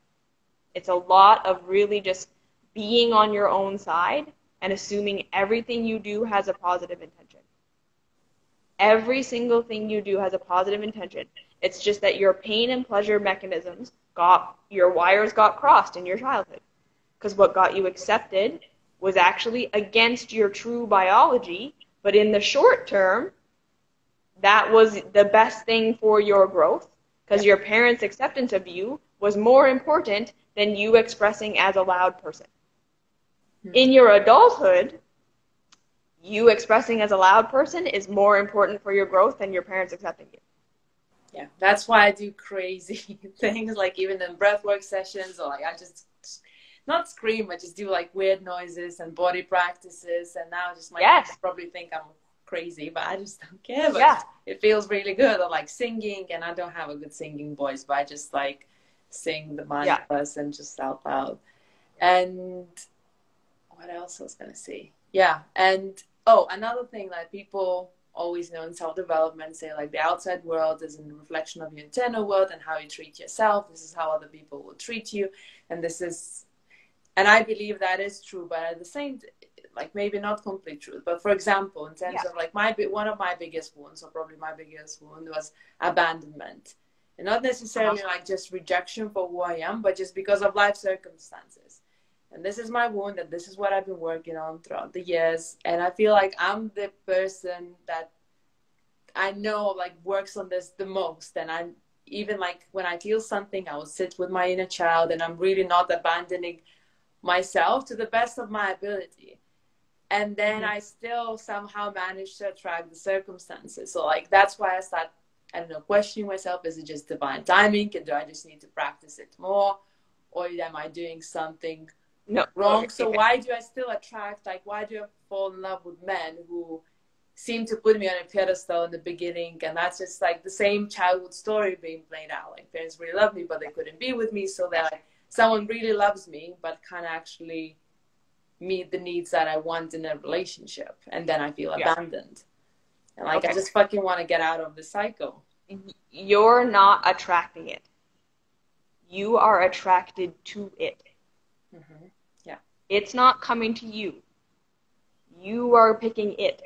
It's a lot of really just being on your own side and assuming everything you do has a positive intention. Every single thing you do has a positive intention. It's just that your pain and pleasure mechanisms got, your wires got crossed in your childhood. Because what got you accepted was actually against your true biology, but in the short term, that was the best thing for your growth, because your parents' acceptance of you was more important than you expressing as a loud person. In your adulthood, you expressing as a loud person is more important for your growth than your parents accepting you. Yeah, that's why I do crazy things, like even in breathwork sessions, or like I just not scream, I just do like weird noises and body practices, and now just my yes. kids probably think I'm crazy, but I just don't care. But yeah. it feels really good. Or like singing, and I don't have a good singing voice, but I just like sing the mantras yeah. and just out loud. And what else I was going to say? Yeah. And, oh, another thing that people always know in self-development, say like the outside world is a reflection of your internal world and how you treat yourself. This is how other people will treat you. And this is, and I believe that is true, but at the same, like maybe not complete truth. But for example, in terms yeah. of like my, one of my biggest wounds, or probably my biggest wound, was abandonment. And not necessarily uh-huh. like just rejection for who I am, but just because of life circumstances. And this is my wound, and this is what I've been working on throughout the years. And I feel like I'm the person that I know like works on this the most. And I'm even like when I feel something, I will sit with my inner child, and I'm really not abandoning myself to the best of my ability. And then mm-hmm. I still somehow manage to attract the circumstances. So like that's why I start, I don't know, questioning myself. Is it just divine timing? And do I just need to practice it more? Or am I doing something No, wrong. So why do I still attract, like why do I fall in love with men who seem to put me on a pedestal in the beginning? And that's just like the same childhood story being played out. Like parents really love me, but they couldn't be with me. So that like, someone really loves me, but can't actually meet the needs that I want in a relationship. And then I feel abandoned. Yeah. And like, okay. I just fucking want to get out of the cycle. You're not attracting it. You are attracted to it. Mm-hmm. It's not coming to you. you are picking it.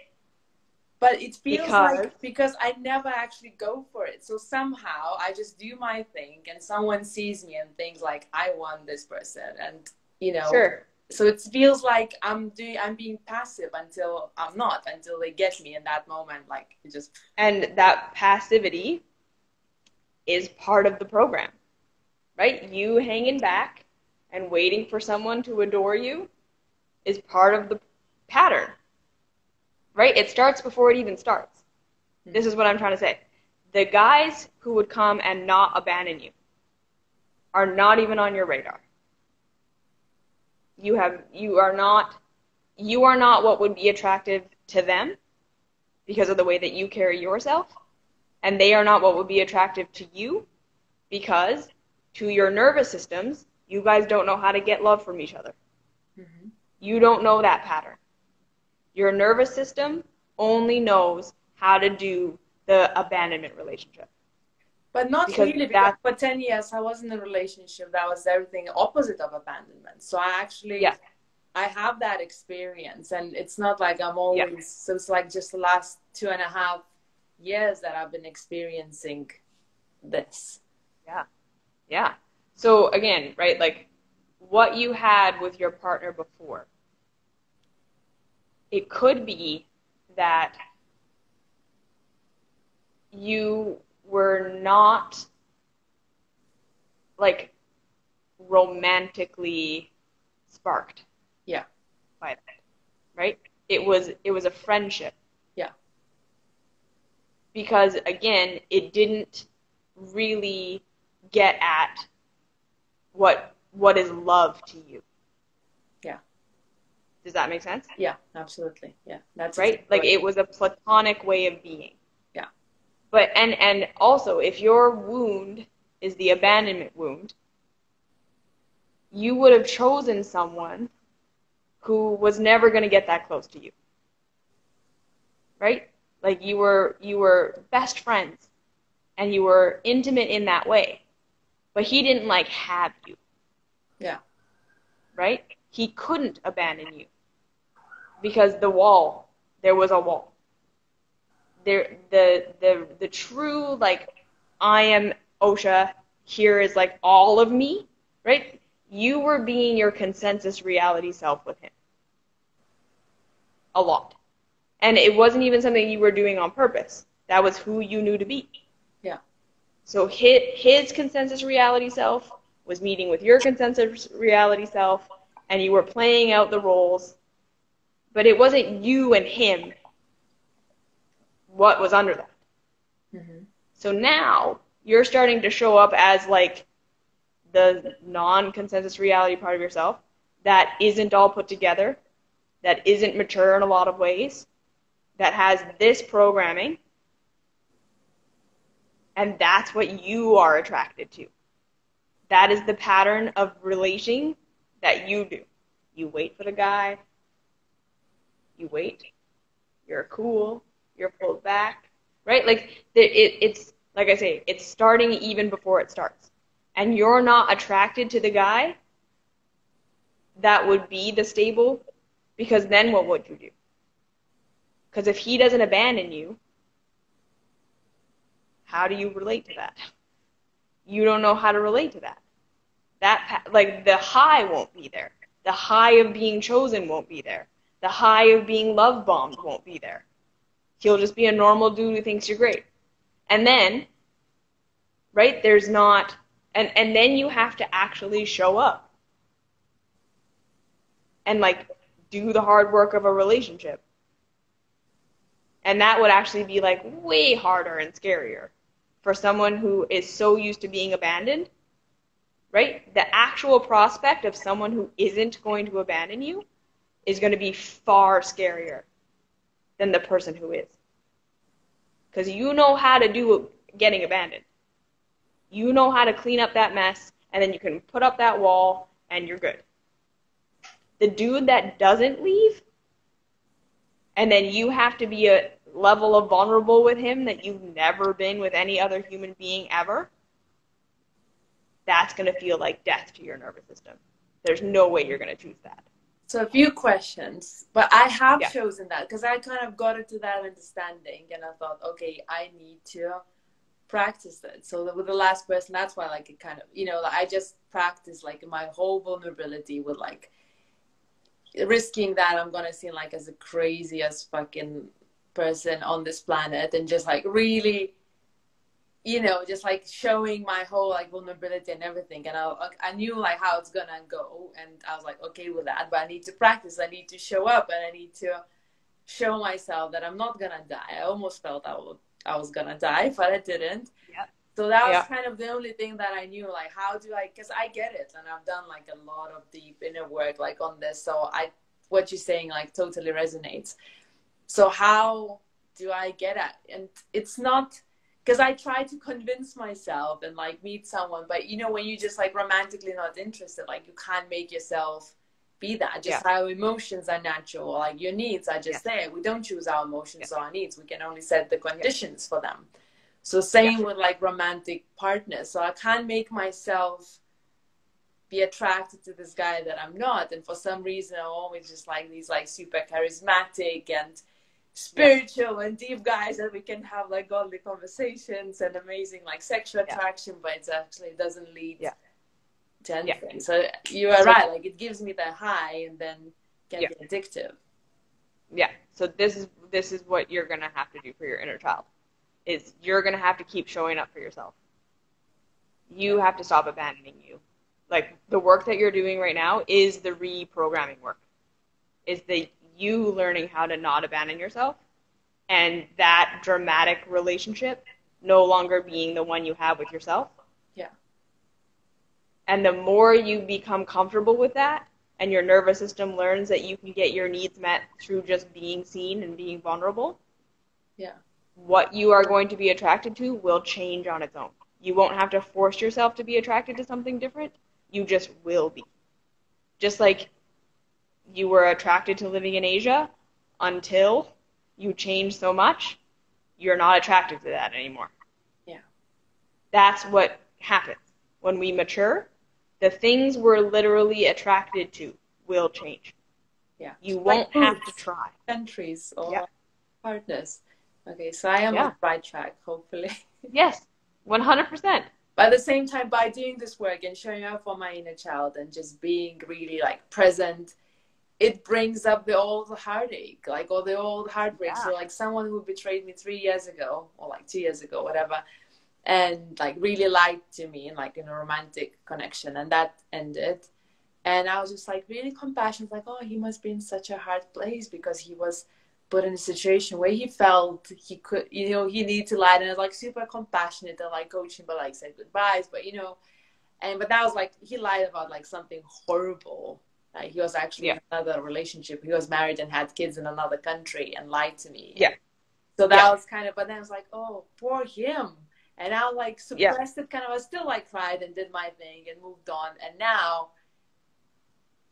But it feels because, like, because I never actually go for it. So somehow I just do my thing and someone sees me and thinks like, I want this person. And, you know, sure. So it feels like I'm doing, I'm being passive until I'm not, until they get me in that moment. Like it just. And that passivity is part of the program, right? You hanging back and waiting for someone to adore you is part of the pattern. Right? It starts before it even starts. This is what I'm trying to say. The guys who would come and not abandon you are not even on your radar. You have, you are not, you are not what would be attractive to them because of the way that you carry yourself, and they are not what would be attractive to you because to your nervous systems, you guys don't know how to get love from each other. Mm-hmm. You don't know that pattern. Your nervous system only knows how to do the abandonment relationship. But not because really, because for ten years, I was in a relationship that was everything opposite of abandonment. So I actually, yeah. I have that experience. And it's not like I'm always, yeah. so it's like just the last two and a half years that I've been experiencing this. Yeah, yeah. So again, right, like what you had with your partner before, it could be that you were not, like, romantically sparked. Yeah. By that, right? It was, it was a friendship. Yeah. Because, again, it didn't really get at what what is love to you. Does that make sense? Yeah, absolutely. Yeah, that's right. Like it was a platonic way of being. Yeah. But, and, and also if your wound is the abandonment wound, you would have chosen someone who was never going to get that close to you. Right? Like you were, you were best friends and you were intimate in that way, but he didn't like have you. Yeah. Right? He couldn't abandon you because the wall, there was a wall. There, the, the, the true, like, I am Osha, here is, like, all of me, right? You were being your consensus reality self with him. A lot. And it wasn't even something you were doing on purpose. That was who you knew to be. Yeah. So his, his consensus reality self was meeting with your consensus reality self, and you were playing out the roles, but it wasn't you and him what was under that. Mm-hmm. So now you're starting to show up as like the non-consensus reality part of yourself that isn't all put together, that isn't mature in a lot of ways, that has this programming, and that's what you are attracted to. That is the pattern of relating that you do. You wait for the guy. You wait. You're cool. You're pulled back. Right? Like, it, it's, like I say, it's starting even before it starts. And you're not attracted to the guy that would be the stable, because then what would you do? Because if he doesn't abandon you, how do you relate to that? You don't know how to relate to that. That, like, the high won't be there. The high of being chosen won't be there. The high of being love bombed won't be there. He'll just be a normal dude who thinks you're great. And then, right, there's not, and, and then you have to actually show up and, like, do the hard work of a relationship. And that would actually be, like, way harder and scarier for someone who is so used to being abandoned. Right? The actual prospect of someone who isn't going to abandon you is going to be far scarier than the person who is. Because you know how to do getting abandoned. You know how to clean up that mess, and then you can put up that wall, and you're good. The dude that doesn't leave, and then you have to be a level of vulnerable with him that you've never been with any other human being ever, that's going to feel like death to your nervous system. There's no way you're going to choose that. So a few questions, but I have yeah. chosen that because I kind of got into that understanding and I thought, okay, I need to practice that. So with the last person, that's why like it kind of, you know, I just practice like my whole vulnerability with like risking that I'm going to seem like as the craziest fucking person on this planet and just like really, you know, just like showing my whole like vulnerability and everything. And I, I knew like how it's gonna go. And I was like, okay with that, but I need to practice. I need to show up and I need to show myself that I'm not gonna die. I almost felt I, would, I was gonna die, but I didn't. Yeah. So that was yeah. kind of the only thing that I knew, like, how do I, cause I get it. And I've done like a lot of deep inner work, like on this. So I, what you're saying, like totally resonates. So how do I get at it? And it's not, because I try to convince myself and like meet someone, but you know, when you just like romantically not interested, like you can't make yourself be that. Just yeah. how emotions are natural, like your needs are just yeah. there. We don't choose our emotions yeah. or our needs. We can only set the conditions yeah. for them. So same yeah. with like romantic partners. So I can't make myself be attracted to this guy that I'm not. And for some reason, I'm always just like these like super charismatic and spiritual and deep guys that we can have like godly conversations and amazing like sexual yeah. attraction, but it actually doesn't lead yeah. to anything. Yeah. So you are so, right, like it gives me that high and then can yeah. be addictive. Yeah. So this is this is what you're gonna have to do for your inner child, is you're gonna have to keep showing up for yourself. You have to stop abandoning you. Like the work that you're doing right now is the reprogramming work. Is the you learning how to not abandon yourself, and that dramatic relationship no longer being the one you have with yourself. Yeah. And the more you become comfortable with that, and your nervous system learns that you can get your needs met through just being seen and being vulnerable. Yeah. What you are going to be attracted to will change on its own. You won't have to force yourself to be attracted to something different. You just will be. Just like you were attracted to living in Asia until you change so much, you're not attracted to that anymore. Yeah. That's what happens. When we mature, the things we're literally attracted to will change. Yeah. You won't like have to try. Countries or yeah. partners. Okay, so I am yeah. on the right track, hopefully. Yes, one hundred percent. But at the same time, by doing this work and showing up for my inner child and just being really like present, it brings up the old heartache, like, or the old heartbreak. Yeah. So, like, someone who betrayed me three years ago, or, like, two years ago, whatever, and, like, really lied to me, and, like, in a romantic connection, and that ended. And I was just, like, really compassionate, like, oh, he must be in such a hard place, because he was put in a situation where he felt he could, you know, he needed to lie, and I was, like, super compassionate, and, like, coaching, but, like, said goodbyes, but, you know, and, but that was, like, he lied about, like, something horrible. Like he was actually yeah. in another relationship. He was married and had kids in another country and lied to me. Yeah. So that yeah. was kind of, but then I was like, oh, poor him. And I like suppressed yeah. it kind of, I still like cried and did my thing and moved on. And now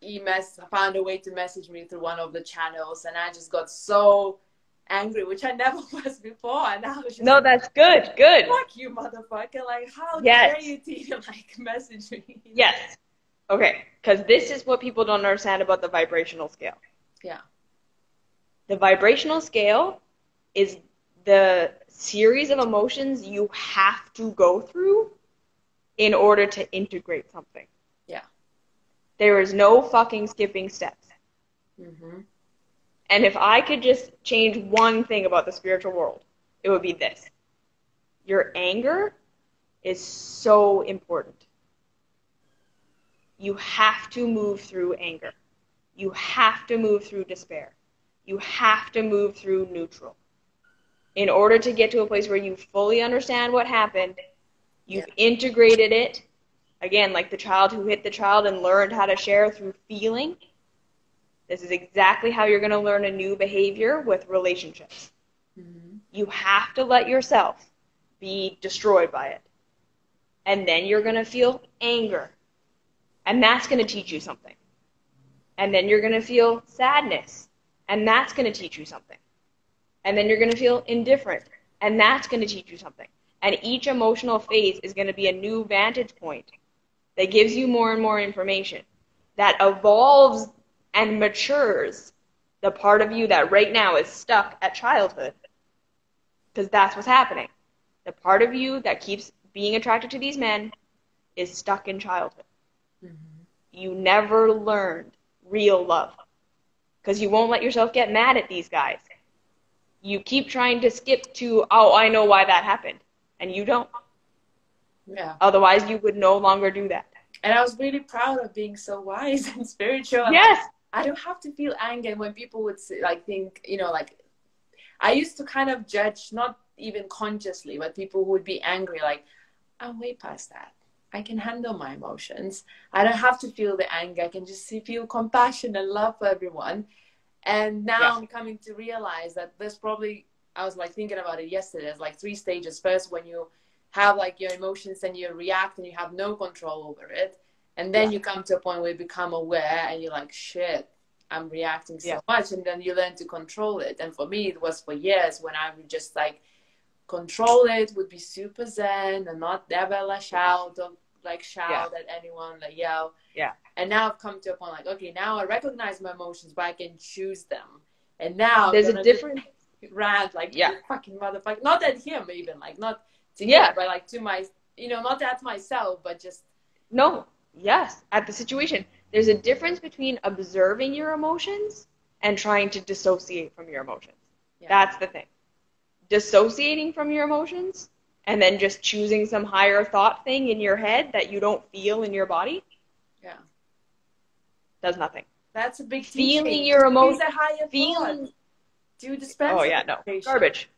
he mess, found a way to message me through one of the channels. And I just got so angry, which I never was before. And I was just no, like, that's good, good. Fuck you, motherfucker. Like, how yes. dare you even like message me? Yes. Okay, because this is what people don't understand about the vibrational scale. Yeah. The vibrational scale is the series of emotions you have to go through in order to integrate something. Yeah. There is no fucking skipping steps. Mm-hmm. And if I could just change one thing about the spiritual world, it would be this. Your anger is so important. You have to move through anger. You have to move through despair. You have to move through neutral. In order to get to a place where you fully understand what happened, you've yeah. integrated it. Again, like the child who hit the child and learned how to share through feeling. This is exactly how you're going to learn a new behavior with relationships. Mm-hmm. You have to let yourself be destroyed by it. And then you're going to feel anger. And that's going to teach you something. And then you're going to feel sadness. And that's going to teach you something. And then you're going to feel indifferent. And that's going to teach you something. And each emotional phase is going to be a new vantage point that gives you more and more information, that evolves and matures the part of you that right now is stuck at childhood. Because that's what's happening. The part of you that keeps being attracted to these men is stuck in childhood. Mm-hmm. You never learned real love. Because you won't let yourself get mad at these guys. You keep trying to skip to, oh, I know why that happened. And you don't. Yeah. Otherwise, you would no longer do that. And I was really proud of being so wise and spiritual. Yes. I don't have to feel anger when people would say, like, think, you know, like, I used to kind of judge, not even consciously, but people who would be angry, like, I'm way past that. I can handle my emotions. I don't have to feel the anger. I can just feel compassion and love for everyone. And now yes. I'm coming to realize that there's probably, I was like thinking about it yesterday, there's like three stages. First, when you have like your emotions and you react and you have no control over it. And then yeah. you come to a point where you become aware and you're like, shit, I'm reacting so yeah. much. And then you learn to control it. And for me, it was for years when I would just like control it, would be super zen and not ever lash out, don't like shout yeah. at anyone, like yell. Yeah. And now I've come to a point like, okay, now I recognize my emotions, but I can choose them. And now there's a different rant, like yeah. fucking motherfucker. Not at him even, like not to yeah. him, but like to my, you know, not at myself, but just. No. Yes, at the situation. There's a difference between observing your emotions and trying to dissociate from your emotions. Yeah. That's the thing. Dissociating from your emotions and then just choosing some higher thought thing in your head that you don't feel in your body. Yeah. Does nothing. That's a big teaching. Feeling your emotions. Feeling. Do dispense. Oh, yeah, no. Garbage.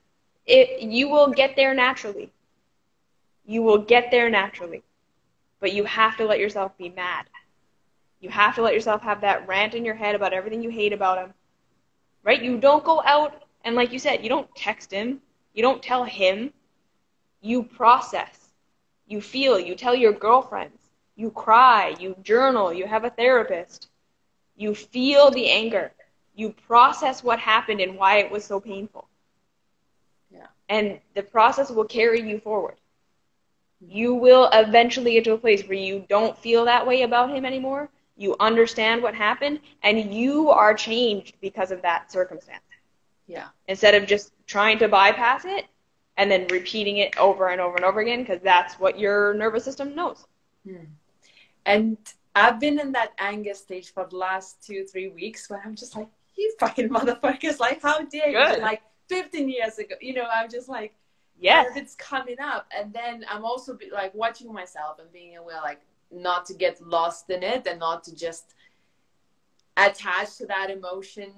It, you will get there naturally. You will get there naturally. But you have to let yourself be mad. You have to let yourself have that rant in your head about everything you hate about him. Right? You don't go out and, like you said, you don't text him. You don't tell him. You process. You feel. You tell your girlfriends. You cry. You journal. You have a therapist. You feel the anger. You process what happened and why it was so painful. Yeah. And the process will carry you forward. You will eventually get to a place where you don't feel that way about him anymore. You understand what happened, and you are changed because of that circumstance. Yeah. Instead of just trying to bypass it and then repeating it over and over and over again, because that's what your nervous system knows. Hmm. And I've been in that anger stage for the last two, three weeks where I'm just like, you fucking motherfuckers, like, how dare Good. you? Like, fifteen years ago, you know, I'm just like, yes, it's coming up. And then I'm also be, like watching myself and being aware, like not to get lost in it and not to just attach to that emotion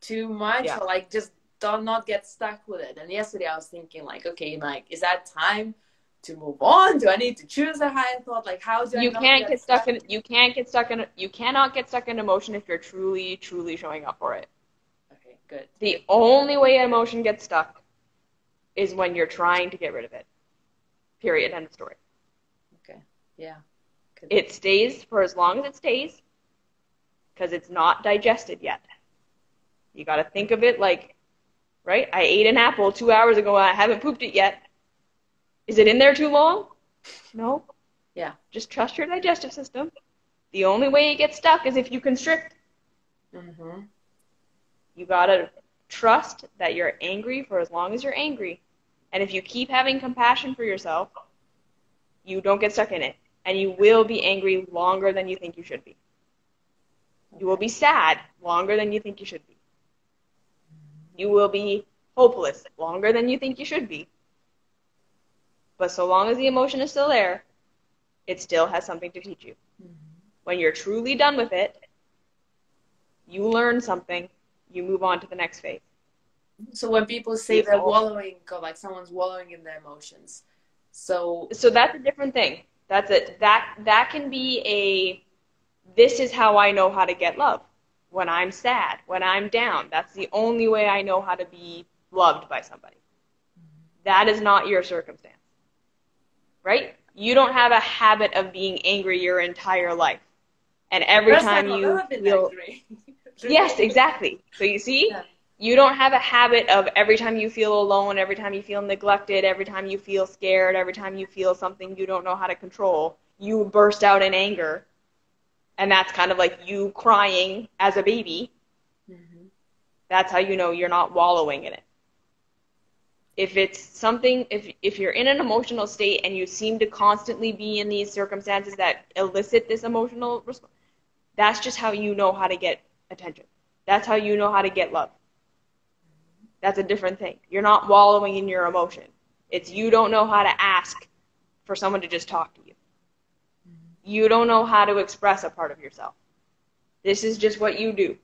too much. Yeah. Or like just don't not get stuck with it. And yesterday I was thinking like, okay, like, is that time to move on? Do I need to choose a higher thought? Like how do I you not can't get, get stuck, stuck in, you can't get stuck in, you cannot get stuck in emotion if you're truly, truly showing up for it. Okay, good. The only way emotion gets stuck is when you're trying to get rid of it. Period. End of story. Okay. Yeah. Good. It stays for as long as it stays because it's not digested yet. You got to think of it like, right? I ate an apple two hours ago and I haven't pooped it yet. Is it in there too long? No. Yeah. Just trust your digestive system. The only way it gets stuck is if you constrict. Mm-hmm. You got to trust that you're angry for as long as you're angry. And if you keep having compassion for yourself, you don't get stuck in it. And you will be angry longer than you think you should be. You will be sad longer than you think you should be. You will be hopeless longer than you think you should be. But so long as the emotion is still there, it still has something to teach you. When you're truly done with it, you learn something. You move on to the next phase. So when people say they're wallowing, or like someone's wallowing in their emotions, so so that's a different thing. That's it. That that can be a. This is how I know how to get love. When I'm sad, when I'm down, that's the only way I know how to be loved by somebody. That is not your circumstance, right? You don't have a habit of being angry your entire life, and every First time I've you feel. Angry. Yes, exactly. So you see, yeah. you don't have a habit of every time you feel alone, every time you feel neglected, every time you feel scared, every time you feel something you don't know how to control, you burst out in anger. And that's kind of like you crying as a baby. Mm-hmm. That's how you know you're not wallowing in it. If it's something, if if you're in an emotional state and you seem to constantly be in these circumstances that elicit this emotional response, that's just how you know how to get attention. That's how you know how to get love. That's a different thing. You're not wallowing in your emotion. It's you don't know how to ask for someone to just talk to you. Mm-hmm. You don't know how to express a part of yourself. This is just what you do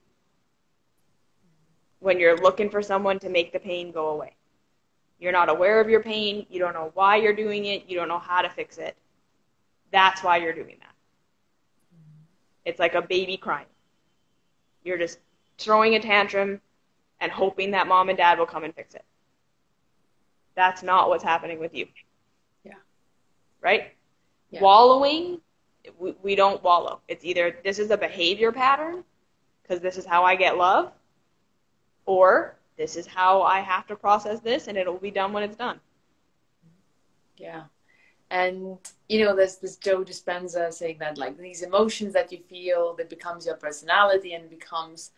when you're looking for someone to make the pain go away. You're not aware of your pain. You don't know why you're doing it. You don't know how to fix it. That's why you're doing that. Mm-hmm. It's like a baby crying. You're just throwing a tantrum and hoping that mom and dad will come and fix it. That's not what's happening with you. Yeah. Right? Yeah. Wallowing, we, we don't wallow. It's either this is a behavior pattern, because this is how I get love, or this is how I have to process this, and it'll be done when it's done. Yeah. And, you know, there's this Joe Dispenza saying that, like, these emotions that you feel, that becomes your personality and becomes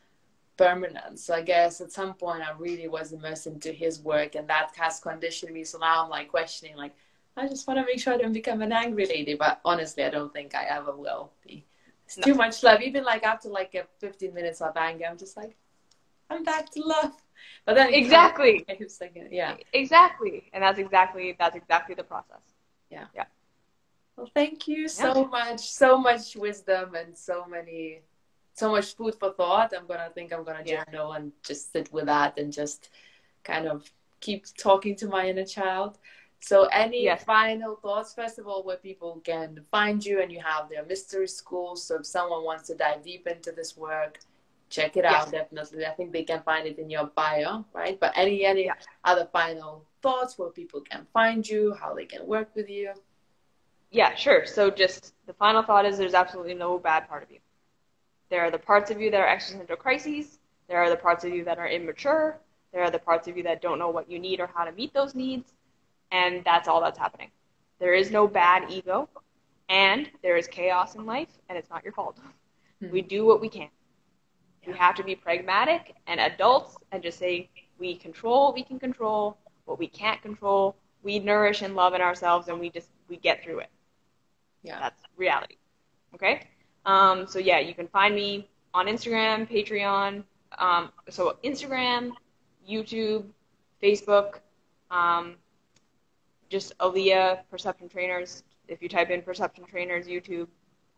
permanent. So I guess at some point I really was immersed into his work, and that has conditioned me. So now I'm like questioning, like, I just want to make sure I don't become an angry lady. But honestly, I don't think I ever will be. It's no. Too much love. Even like after like fifteen minutes of anger, I'm just like, I'm back to love. But then exactly. Kind of, like, yeah. Exactly. And that's exactly that's exactly the process. Yeah. Yeah. Well, thank you so yeah. much. So much wisdom and so many. So much food for thought. I'm gonna think I'm gonna yeah. journal and just sit with that and just kind of keep talking to my inner child. So any yes. final thoughts, first of all, where people can find you, and you have their mystery school. So if someone wants to dive deep into this work, check it yes. out definitely. I think they can find it in your bio, right? But any any yeah. other final thoughts where people can find you, how they can work with you? Yeah, sure. So just the final thought is there's absolutely no bad part of you. There are the parts of you that are existential crises. There are the parts of you that are immature. There are the parts of you that don't know what you need or how to meet those needs. And that's all that's happening. There is no bad ego. And there is chaos in life, and it's not your fault. Hmm. We do what we can. Yeah. We have to be pragmatic and adults and just say, we control what we can control, what we can't control. We nourish and love in ourselves, and we just we get through it. Yeah, that's reality. Okay? Um, so yeah, you can find me on Instagram, Patreon, um, so Instagram, YouTube, Facebook, um, just Olivia Perception Trainers. If you type in Perception Trainers YouTube,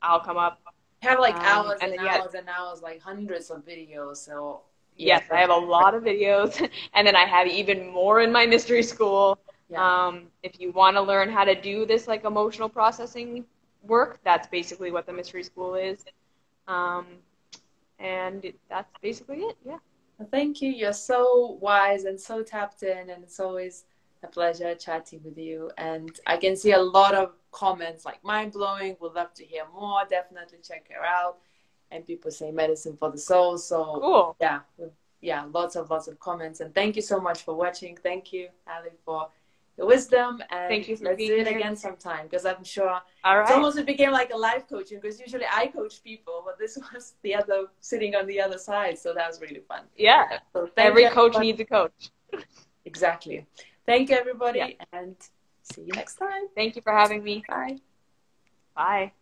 I'll come up. I have like hours um, and, and hours yeah, and hours, like hundreds of videos. So yeah. Yes, I have a lot of videos, and then I have even more in my mystery school. Yeah. Um, if you want to learn how to do this like emotional processing work, that's basically what the mystery school is, um and that's basically it. Yeah, well, thank you. You're so wise and so tapped in, and it's always a pleasure chatting with you. And I can see a lot of comments like mind-blowing, would love to hear more, definitely check her out. And people say medicine for the soul, so cool. yeah yeah lots of lots of comments, and thank you so much for watching. Thank you, Ali, for your wisdom, and thank you for let's being do it here. Again sometime, because I'm sure all right. It's almost it became like a life coaching, because usually I coach people, but this was the other sitting on the other side, so that was really fun. Yeah, so every coach needs a coach. Exactly. Thank you, everybody, yeah. and see you next time. Thank you for having me. Bye. Bye.